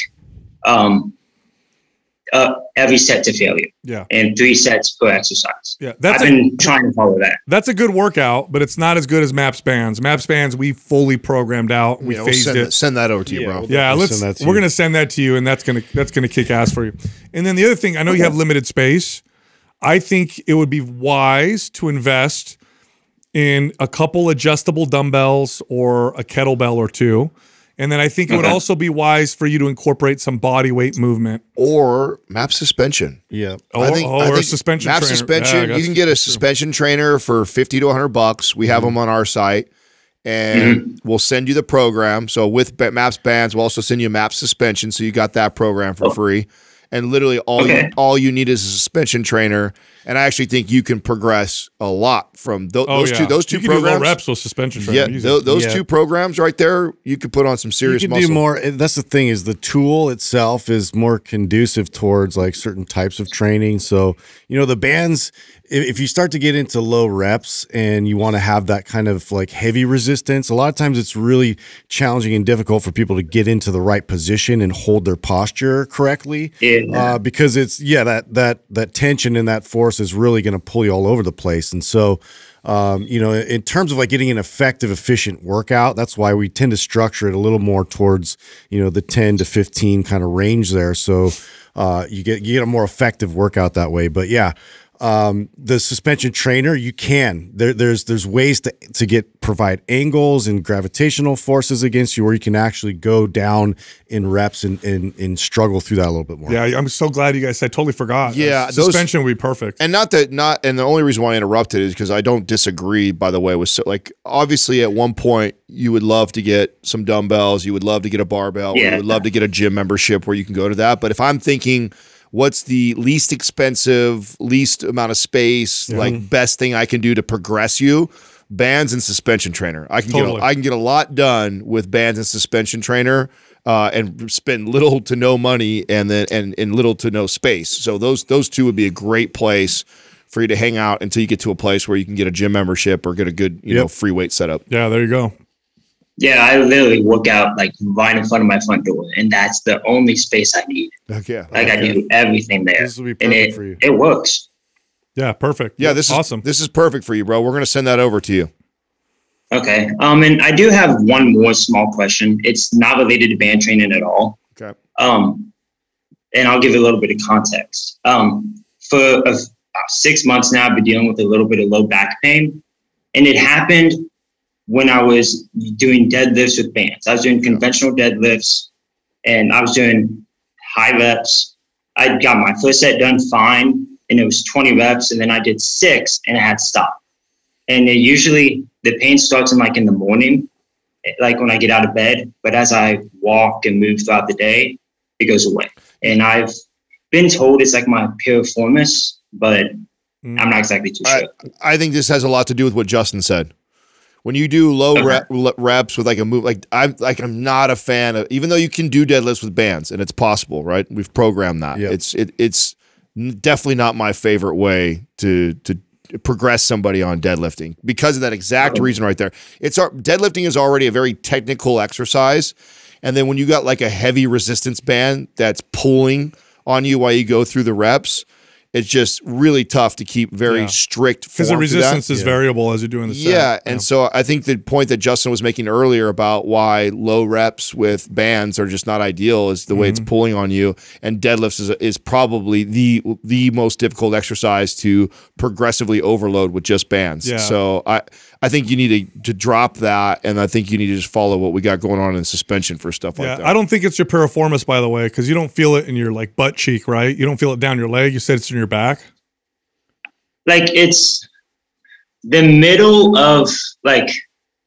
every set to failure, yeah, and 3 sets per exercise. Yeah, I've been trying to follow that. That's a good workout, but it's not as good as MAPS bands. MAPS bands, we fully programmed out. We phased it. Send that over to you, bro. Yeah, we're gonna send that to you, and that's gonna kick ass for you. And then the other thing, I know you have limited space. I think it would be wise to invest in a couple adjustable dumbbells or a kettlebell or two. And then I think it would also be wise for you to incorporate some body weight movement. Or MAPS suspension. Yeah. Or a suspension trainer. MAPS suspension. Yeah, you can get a suspension trainer for $50 to $100. We have them on our site. And we'll send you the program. So with MAPS bands, we'll also send you MAPS suspension. So you got that program for free. And literally all you need is a suspension trainer. And I actually think you can progress a lot from those two programs. You can do low reps with suspension trainer. Yeah, those two programs right there, you could put on some serious muscle. You can do more. That's the thing, is the tool itself is more conducive towards like certain types of training. So, you know, the bands, if you start to get into low reps and you want to have that kind of like heavy resistance, a lot of times it's really challenging and difficult for people to get into the right position and hold their posture correctly, because it's, that tension and that force is really going to pull you all over the place. And so, you know, in terms of like getting an effective, efficient workout, that's why we tend to structure it a little more towards, you know, the 10 to 15 kind of range there. So you get a more effective workout that way. But yeah. The suspension trainer, you can, there's ways to provide angles and gravitational forces against you where you can actually go down in reps and struggle through that a little bit more. Yeah. I'm so glad you guys, I totally forgot. Yeah. Suspension would be perfect. And and the only reason why I interrupted is because I don't disagree, by the way, with, so like, obviously at one point you would love to get some dumbbells. You would love to get a barbell. Yeah. You would love to get a gym membership where you can go to that. But if I'm thinking, what's the least expensive, least amount of space, like best thing I can do to progress you? Bands and suspension trainer. I can get a lot done with bands and suspension trainer, and spend little to no money and little to no space. So those two would be a great place for you to hang out until you get to a place where you can get a gym membership or get a good, you know, free weight setup. Yeah, there you go. Yeah, I literally work out like right in front of my front door, and that's the only space I need. Okay. Like I do everything there. This will be perfect for you. It works. Yeah, perfect. Yeah, this is awesome. This is perfect for you, bro. We're gonna send that over to you. Okay. And I do have one more small question. It's not related to band training at all. Okay. And I'll give a little bit of context. For 6 months now, I've been dealing with a little bit of low back pain, and it happened when I was doing deadlifts with bands. I was doing conventional deadlifts and I was doing high reps. I got my first set done fine and it was 20 reps and then I did 6 and I had to stop. And usually the pain starts in the morning, like when I get out of bed, but as I walk and move throughout the day, it goes away. And I've been told it's like my piriformis, but I'm not exactly too sure. I think this has a lot to do with what Justin said. When you do low reps with like a move, I'm not a fan of, even though you can do deadlifts with bands and it's possible, right? We've programmed that. Yep. It's definitely not my favorite way to progress somebody on deadlifting because of that exact reason right there. Deadlifting is already a very technical exercise. And then when you got like a heavy resistance band that's pulling on you while you go through the reps, it's just really tough to keep very strict form. Because the resistance is variable as you're doing the set. Yeah, and so I think the point that Justin was making earlier about why low reps with bands are just not ideal is the way it's pulling on you, and deadlifts is probably the most difficult exercise to progressively overload with just bands. Yeah. So I think you need to drop that, and I think you need to just follow what we got going on in suspension for stuff like that. I don't think it's your piriformis, by the way, because you don't feel it in your like butt cheek, right? You don't feel it down your leg. You said it's in your back? Like it's the middle of like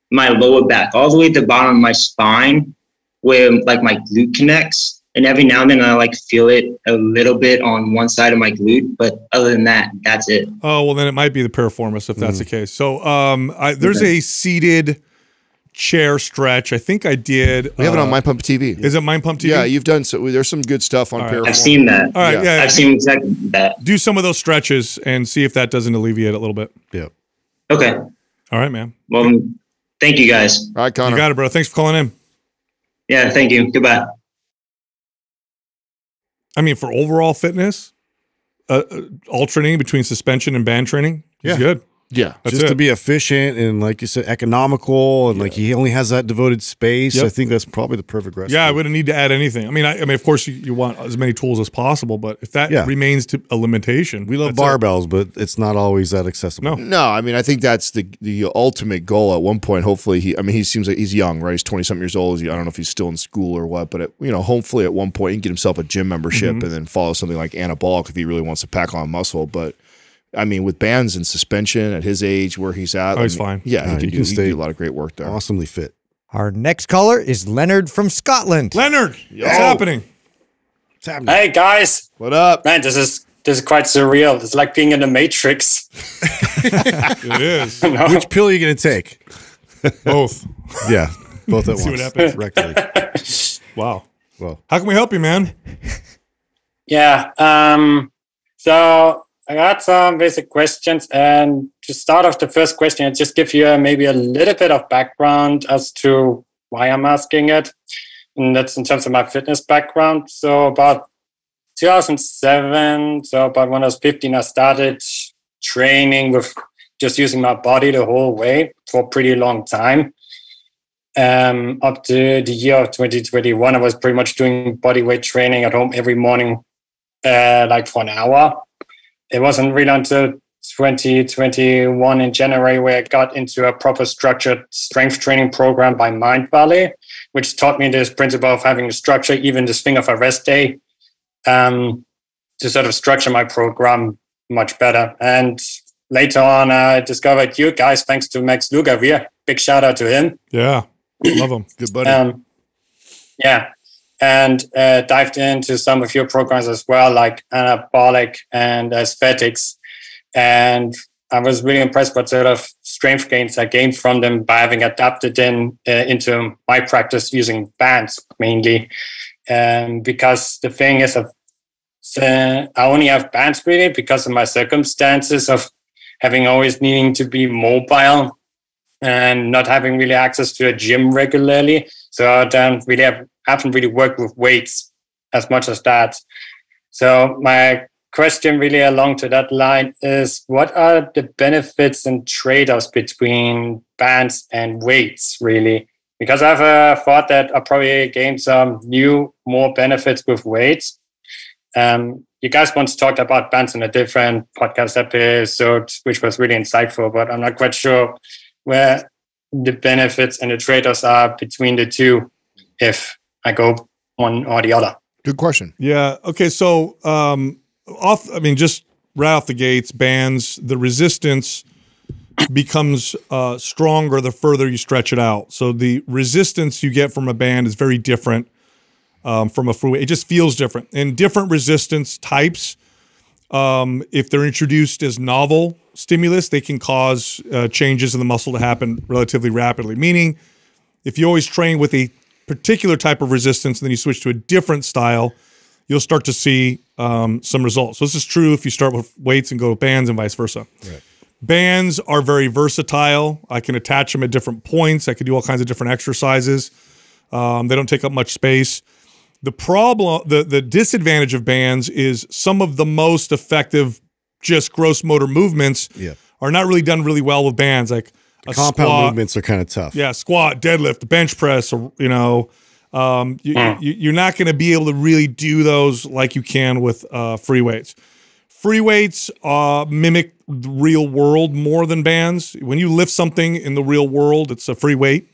my lower back, all the way to the bottom of my spine where like my glute connects. And every now and then I like feel it a little bit on one side of my glute. But other than that, that's it. Oh, well then it might be the piriformis if that's the case. So there's a seated chair stretch. I think I did. We have it on Mind Pump TV. Is it Mind Pump TV? Yeah, you've done so. There's some good stuff on piriformis. I've seen that. All right, yeah, I've seen exactly that. Do some of those stretches and see if that doesn't alleviate it a little bit. Yeah. Okay. All right, man. Well, thank you guys. All right, Connor. You got it, bro. Thanks for calling in. Yeah, thank you. Goodbye. I mean, for overall fitness, alternating between suspension and band training is good. Yeah, just to be efficient and, like you said, economical, and like he only has that devoted space. Yep. I think that's probably the perfect recipe. Yeah, I wouldn't need to add anything. I mean, I mean, of course, you want as many tools as possible, but if that remains to a limitation, we love barbells, but it's not always that accessible. No, I mean, I think that's the ultimate goal. At one point, hopefully, I mean, he seems like he's young, right? He's 20-something years old. I don't know if he's still in school or what, but you know, hopefully, at one point, he can get himself a gym membership and then follow something like Anabolic if he really wants to pack on muscle, but. I mean, with bands and suspension at his age where he's at. Oh, he's fine. Yeah, he can do a lot of great work there. Awesomely fit. Our next caller is Leonard from Scotland. Leonard, what's happening? What's happening? Hey, guys. What up? Man, this is quite surreal. It's like being in the Matrix. It is. No. Which pill are you going to take? Both. Yeah, both at once. See what happens. Rectally. Wow. Well, how can we help you, man? Yeah. So... I got some basic questions, and to start off the first question, I'll just give you maybe a little bit of background as to why I'm asking it, and that's in terms of my fitness background. So about 2007, so about when I was 15, I started training with just using my body the whole way for a pretty long time. Up to the year of 2021, I was pretty much doing body weight training at home every morning, like for an hour. It wasn't really until 2021 in January where I got into a proper structured strength training program by Mind Valley, which taught me this principle of having a structure, even this thing of a rest day, to sort of structure my program much better. And later on, I discovered you guys, thanks to Max Lugavere. Big shout out to him. Yeah, love him. Good buddy. Yeah. And dived into some of your programs as well, like Anabolic and Aesthetics. And I was really impressed with sort of strength gains I gained from them by having adapted them into my practice using bands mainly. Because the thing is, I only have bands really because of my circumstances of having always needing to be mobile and not having really access to a gym regularly. So I don't really haven't really worked with weights as much as that. So my question really along to that line is, what are the benefits and trade-offs between bands and weights, really? Because I've thought that I probably gained some new, more benefits with weights. You guys once talked about bands in a different podcast episode, which was really insightful, but I'm not quite sure where the benefits and the trade-offs are between the two, if I go one or the other. Good question. Yeah. Okay. So, I mean, just right off the gates, bands, the resistance becomes stronger the further you stretch it out. So the resistance you get from a band is very different from a free weight. It just feels different. And different resistance types, if they're introduced as novel stimulus, they can cause changes in the muscle to happen relatively rapidly. Meaning, if you always train with a particular type of resistance and then you switch to a different style, you'll start to see some results. So this is true if you start with weights and go with bands and vice versa. Right. Bands are very versatile. I can attach them at different points. I can do all kinds of different exercises. They don't take up much space. The problem, the disadvantage of bands is some of the most effective, just gross motor movements are not really done really well with bands. Like a compound squat, movements are kind of tough. Yeah, squat, deadlift, bench press, you know. You're not going to be able to really do those like you can with free weights. Free weights mimic the real world more than bands. When you lift something in the real world, it's a free weight.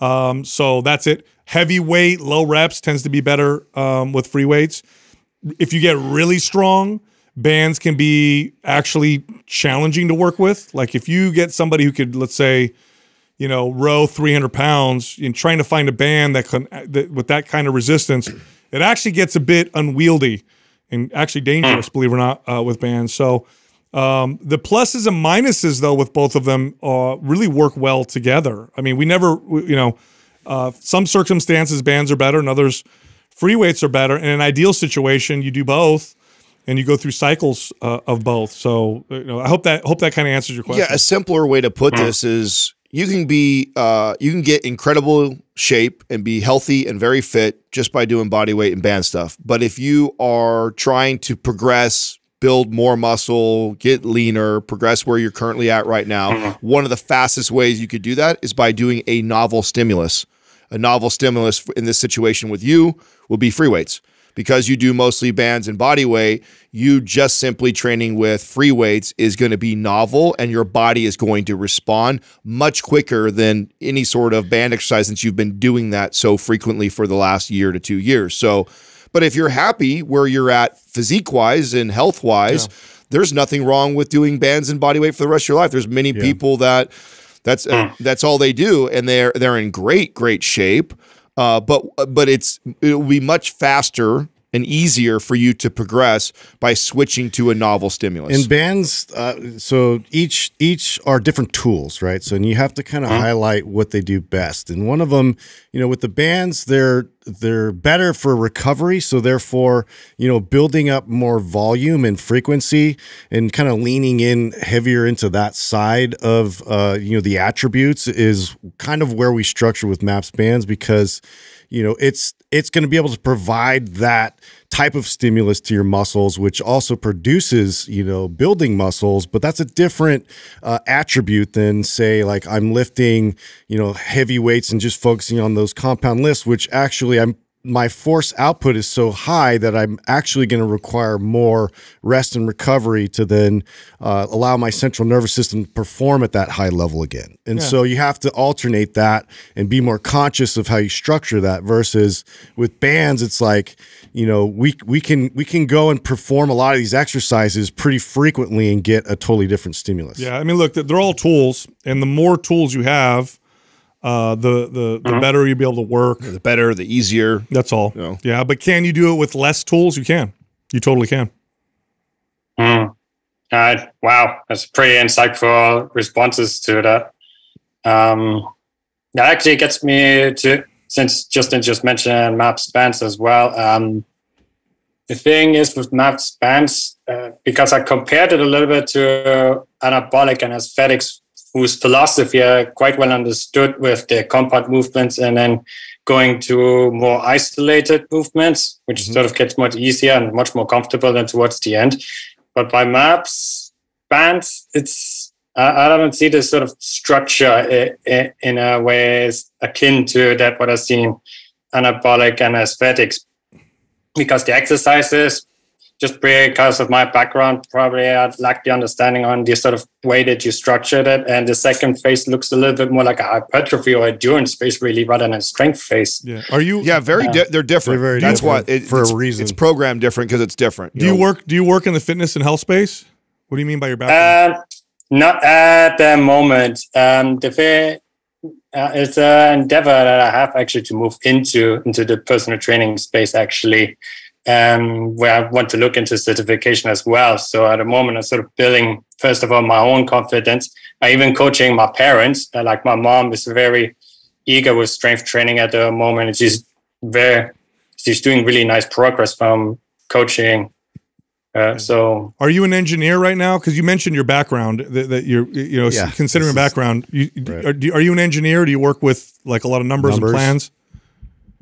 So that's it. Heavy weight, low reps tends to be better with free weights. If you get really strong, bands can be actually challenging to work with. Like if you get somebody who could, let's say, you know, row 300 pounds and trying to find a band that can, with that kind of resistance, it actually gets a bit unwieldy and actually dangerous, believe it or not, with bands. So the pluses and minuses, though, with both of them really work well together. I mean, you know, some circumstances bands are better and others free weights are better. In an ideal situation, you do both. And you go through cycles of both. So you know, I hope that kind of answers your question. Yeah, a simpler way to put this is you can be you can get incredible shape and be healthy and very fit just by doing body weight and band stuff. But if you are trying to progress, build more muscle, get leaner, progress where you're currently at right now, one of the fastest ways you could do that is by doing a novel stimulus. A novel stimulus in this situation with you will be free weights. Because you do mostly bands and body weight, you just simply training with free weights is going to be novel, and your body is going to respond much quicker than any sort of band exercise since you've been doing that so frequently for the last year to 2 years. So, but if you're happy where you're at physique-wise and health-wise, there's nothing wrong with doing bands and body weight for the rest of your life. There's many people that that's all they do, and they're in great shape. But it'll be much faster and easier for you to progress by switching to a novel stimulus. And bands, so each are different tools, right? So and you have to kind of highlight what they do best. And one of them, you know, with the bands, they're better for recovery. So therefore, you know, building up more volume and frequency and kind of leaning in heavier into that side of, you know, the attributes is kind of where we structure with MAPS bands because, you know, it's going to be able to provide that type of stimulus to your muscles, which also produces, you know, building muscles, but that's a different attribute than say, like I'm lifting, you know, heavy weights and just focusing on those compound lifts, which actually my force output is so high that I'm actually going to require more rest and recovery to then allow my central nervous system to perform at that high level again. And so you have to alternate that and be more conscious of how you structure that versus with bands. It's like, you know, we can go and perform a lot of these exercises pretty frequently and get a totally different stimulus. Yeah. I mean, look, they're all tools, and the more tools you have, the better you'll be able to work. The better, the easier. That's all. You know. Yeah, but can you do it with less tools? You can. You totally can. Wow, that's pretty insightful responses to that. That actually gets me to, since Justin just mentioned MAPS bands as well. The thing is with MAPS bands, because I compared it a little bit to Anabolic and Aesthetics, whose philosophy are quite well understood with the compound movements and then going to more isolated movements, which sort of gets much easier and much more comfortable than towards the end. But by MAPS bands, it's I don't see this sort of structure in a way akin to that what I see in Anabolic and Aesthetics, because the exercises, just because of my background, probably I'd lack the understanding on the sort of way that you structured it. And the second phase looks a little bit more like a hypertrophy or endurance phase, really, rather than a strength phase. Yeah, are you? Yeah, they're different. They're very That's different. Why it, for a reason. It's programmed different because it's different. Do you work? Do you work in the fitness and health space? What do you mean by your background? Not at the moment. It's an endeavor that I have actually to move into the personal training space, actually. Where I want to look into certification as well. So at the moment, I'm sort of building, first of all, my own confidence. I'm even coaching my parents. Like my mom is very eager with strength training at the moment. And she's doing really nice progress from coaching. So are you an engineer right now? Because you mentioned your background that you're, you know, considering background. Are you an engineer? Do you work with like a lot of numbers and plans?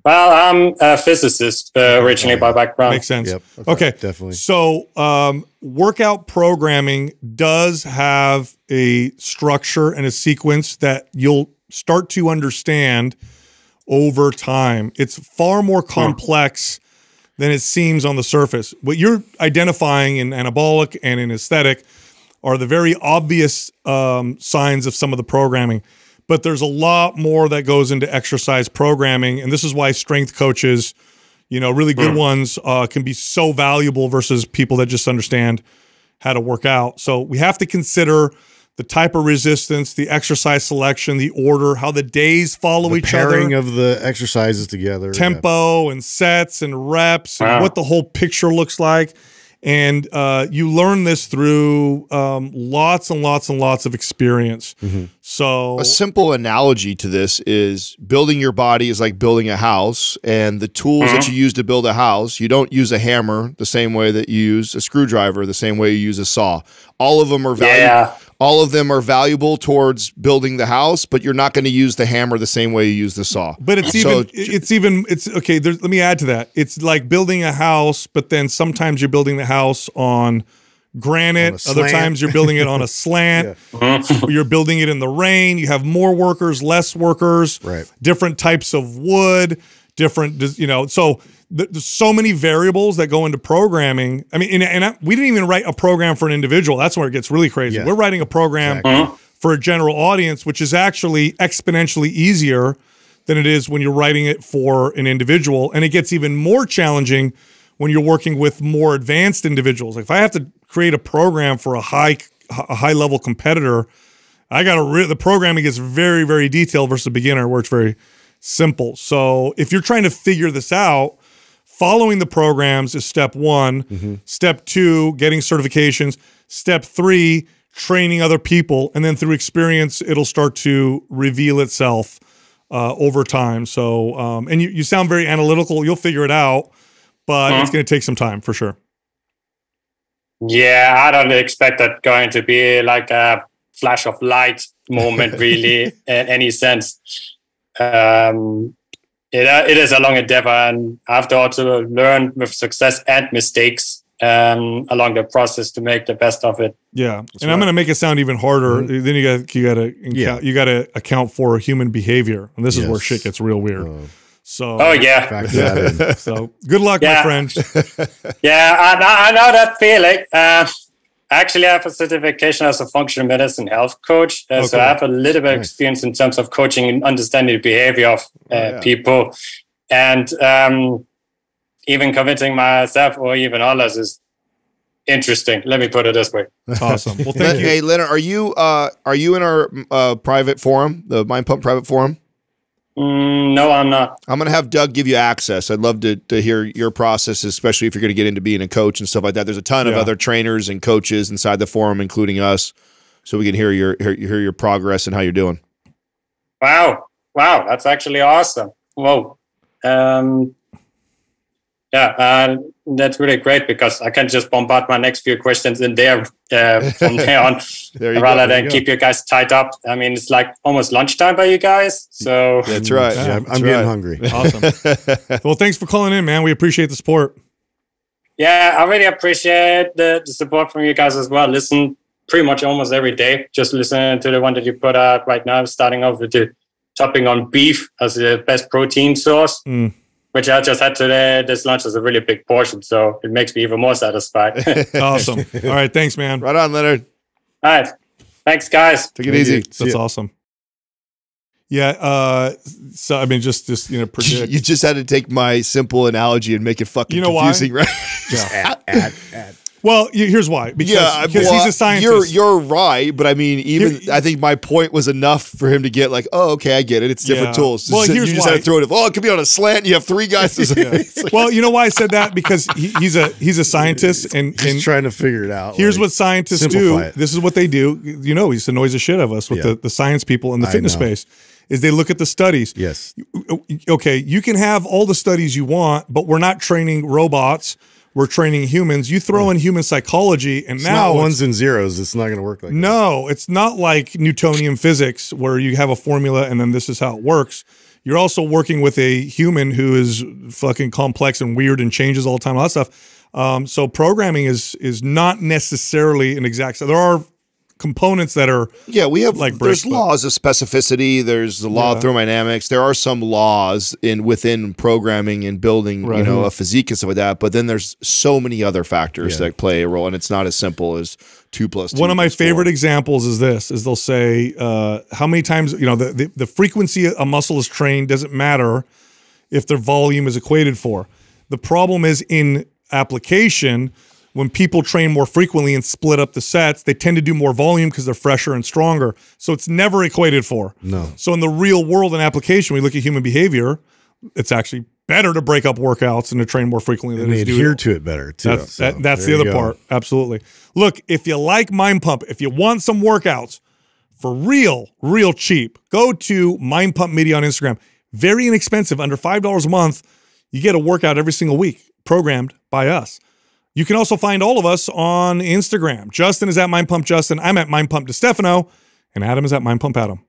Well, I'm a physicist originally by background. Makes sense. Yep. Okay. Definitely. So workout programming does have a structure and a sequence that you'll start to understand over time. It's far more complex than it seems on the surface. What you're identifying in anabolic and in aesthetic are the very obvious signs of some of the programming. But there's a lot more that goes into exercise programming, and this is why strength coaches, you know, really good ones can be so valuable versus people that just understand how to work out. So we have to consider the type of resistance, the exercise selection, the order, how the days follow each other. Pairing of the exercises together. Tempo and sets and reps and what the whole picture looks like. And you learn this through lots and lots and lots of experience. So a simple analogy to this is building your body is like building a house, and the tools that you use to build a house, you don't use a hammer the same way that you use a screwdriver, the same way you use a saw. All of them are valuable. All of them are valuable towards building the house, but you're not going to use the hammer the same way you use the saw. But it's okay. Let me add to that. It's like building a house, but then sometimes you're building the house on granite. Other times you're building it on a slant. You're building it in the rain. You have more workers, less workers, different types of wood, different, you know, so there's so many variables that go into programming. I mean, we didn't even write a program for an individual. That's where it gets really crazy. We're writing a program for a general audience, which is actually exponentially easier than it is when you're writing it for an individual. And it gets even more challenging when you're working with more advanced individuals. Like if I have to create a program for a high level competitor, I got to the programming gets very, very detailed versus a beginner where it's very simple. So if you're trying to figure this out, following the programs is step one. Step two, getting certifications. Step three, training other people. And then through experience, it'll start to reveal itself over time. So, and you sound very analytical. You'll figure it out, but it's going to take some time for sure. Yeah, I don't expect that going to be like a flash of light moment really in any sense. It is a long endeavor, and I have to also learn with success and mistakes along the process to make the best of it. Yeah, that's I'm going to make it sound even harder. Then you got to account for human behavior, and this is where shit gets real weird. So so good luck, my friend. I know that feeling. Actually, I have a certification as a functional medicine health coach. So I have a little bit of experience in terms of coaching and understanding the behavior of people. And even convincing myself or even others is interesting. Let me put it this way. Awesome. Well, thank you. Hey, Leonard, are you in our private forum, the Mind Pump private forum? No, I'm not. I'm going to have Doug give you access. I'd love to hear your process, especially if you're going to get into being a coach and stuff like that. There's a ton of other trainers and coaches inside the forum, including us, so we can hear your progress and how you're doing. Wow. Wow. That's actually awesome. Whoa. That's really great because I can just bombard my next few questions in there from there on rather than keep you guys tied up. I mean, it's like almost lunchtime by you guys. So that's right. Yeah, I'm getting hungry. Awesome. Well, thanks for calling in, man. We appreciate the support. Yeah, I really appreciate the support from you guys as well. Listen pretty much almost every day. Just listen to the one that you put out right now. I'm starting off with the topping on beef as the best protein source. Which I just had today. This lunch is a really big portion, so it makes me even more satisfied. Awesome. All right. Thanks, man. Right on, Leonard. All right. Thanks, guys. Take it easy. That's awesome. Yeah. So, I mean, just, you know, predict. You just had to take my simple analogy and make it fucking confusing, right? Yeah. Well, here's why. Because he's a scientist. You're right, but I mean, I think my point was enough for him to get like, oh, okay, I get it. It's different tools. Well, here's why. You just had to throw it. Oh, it could be on a slant. And you have three guys. Well, you know why I said that? Because he's a scientist, and he's trying to figure it out. Here's what scientists do. This is what they do. You know, he's annoys the shit out of us with the science people in the fitness space. Is they look at the studies. Okay, you can have all the studies you want, but we're not training robots. we're training humans. You throw in human psychology, and it's now not ones and zeros. It's not going to work like that. No, it's not like Newtonian physics where you have a formula and then this is how it works. You're also working with a human who is fucking complex and weird and changes all the time, all that stuff. So programming is not necessarily an exact. So there are components that are we have like bricks, there's laws of specificity. There's the law of thermodynamics. There are some laws within programming and building, you know, a physique and stuff like that. But then there's so many other factors that play a role, and it's not as simple as 2 + 2. One of my favorite examples is this: is they'll say how many times the frequency a muscle is trained doesn't matter if their volume is equated for. The problem is in application. When people train more frequently and split up the sets, they tend to do more volume because they're fresher and stronger. So it's never equated for. No. So in the real world and application, we look at human behavior, it's actually better to break up workouts and to train more frequently than they adhere to it better too. That's, so that's the other part. Absolutely. Look, if you like Mind Pump, if you want some workouts for real, real cheap, go to Mind Pump Media on Instagram. Very inexpensive, under $5 a month. You get a workout every single week programmed by us. You can also find all of us on Instagram. Justin is at Mind Pump Justin. I'm at Mind Pump DeStefano, and Adam is at Mind Pump Adam.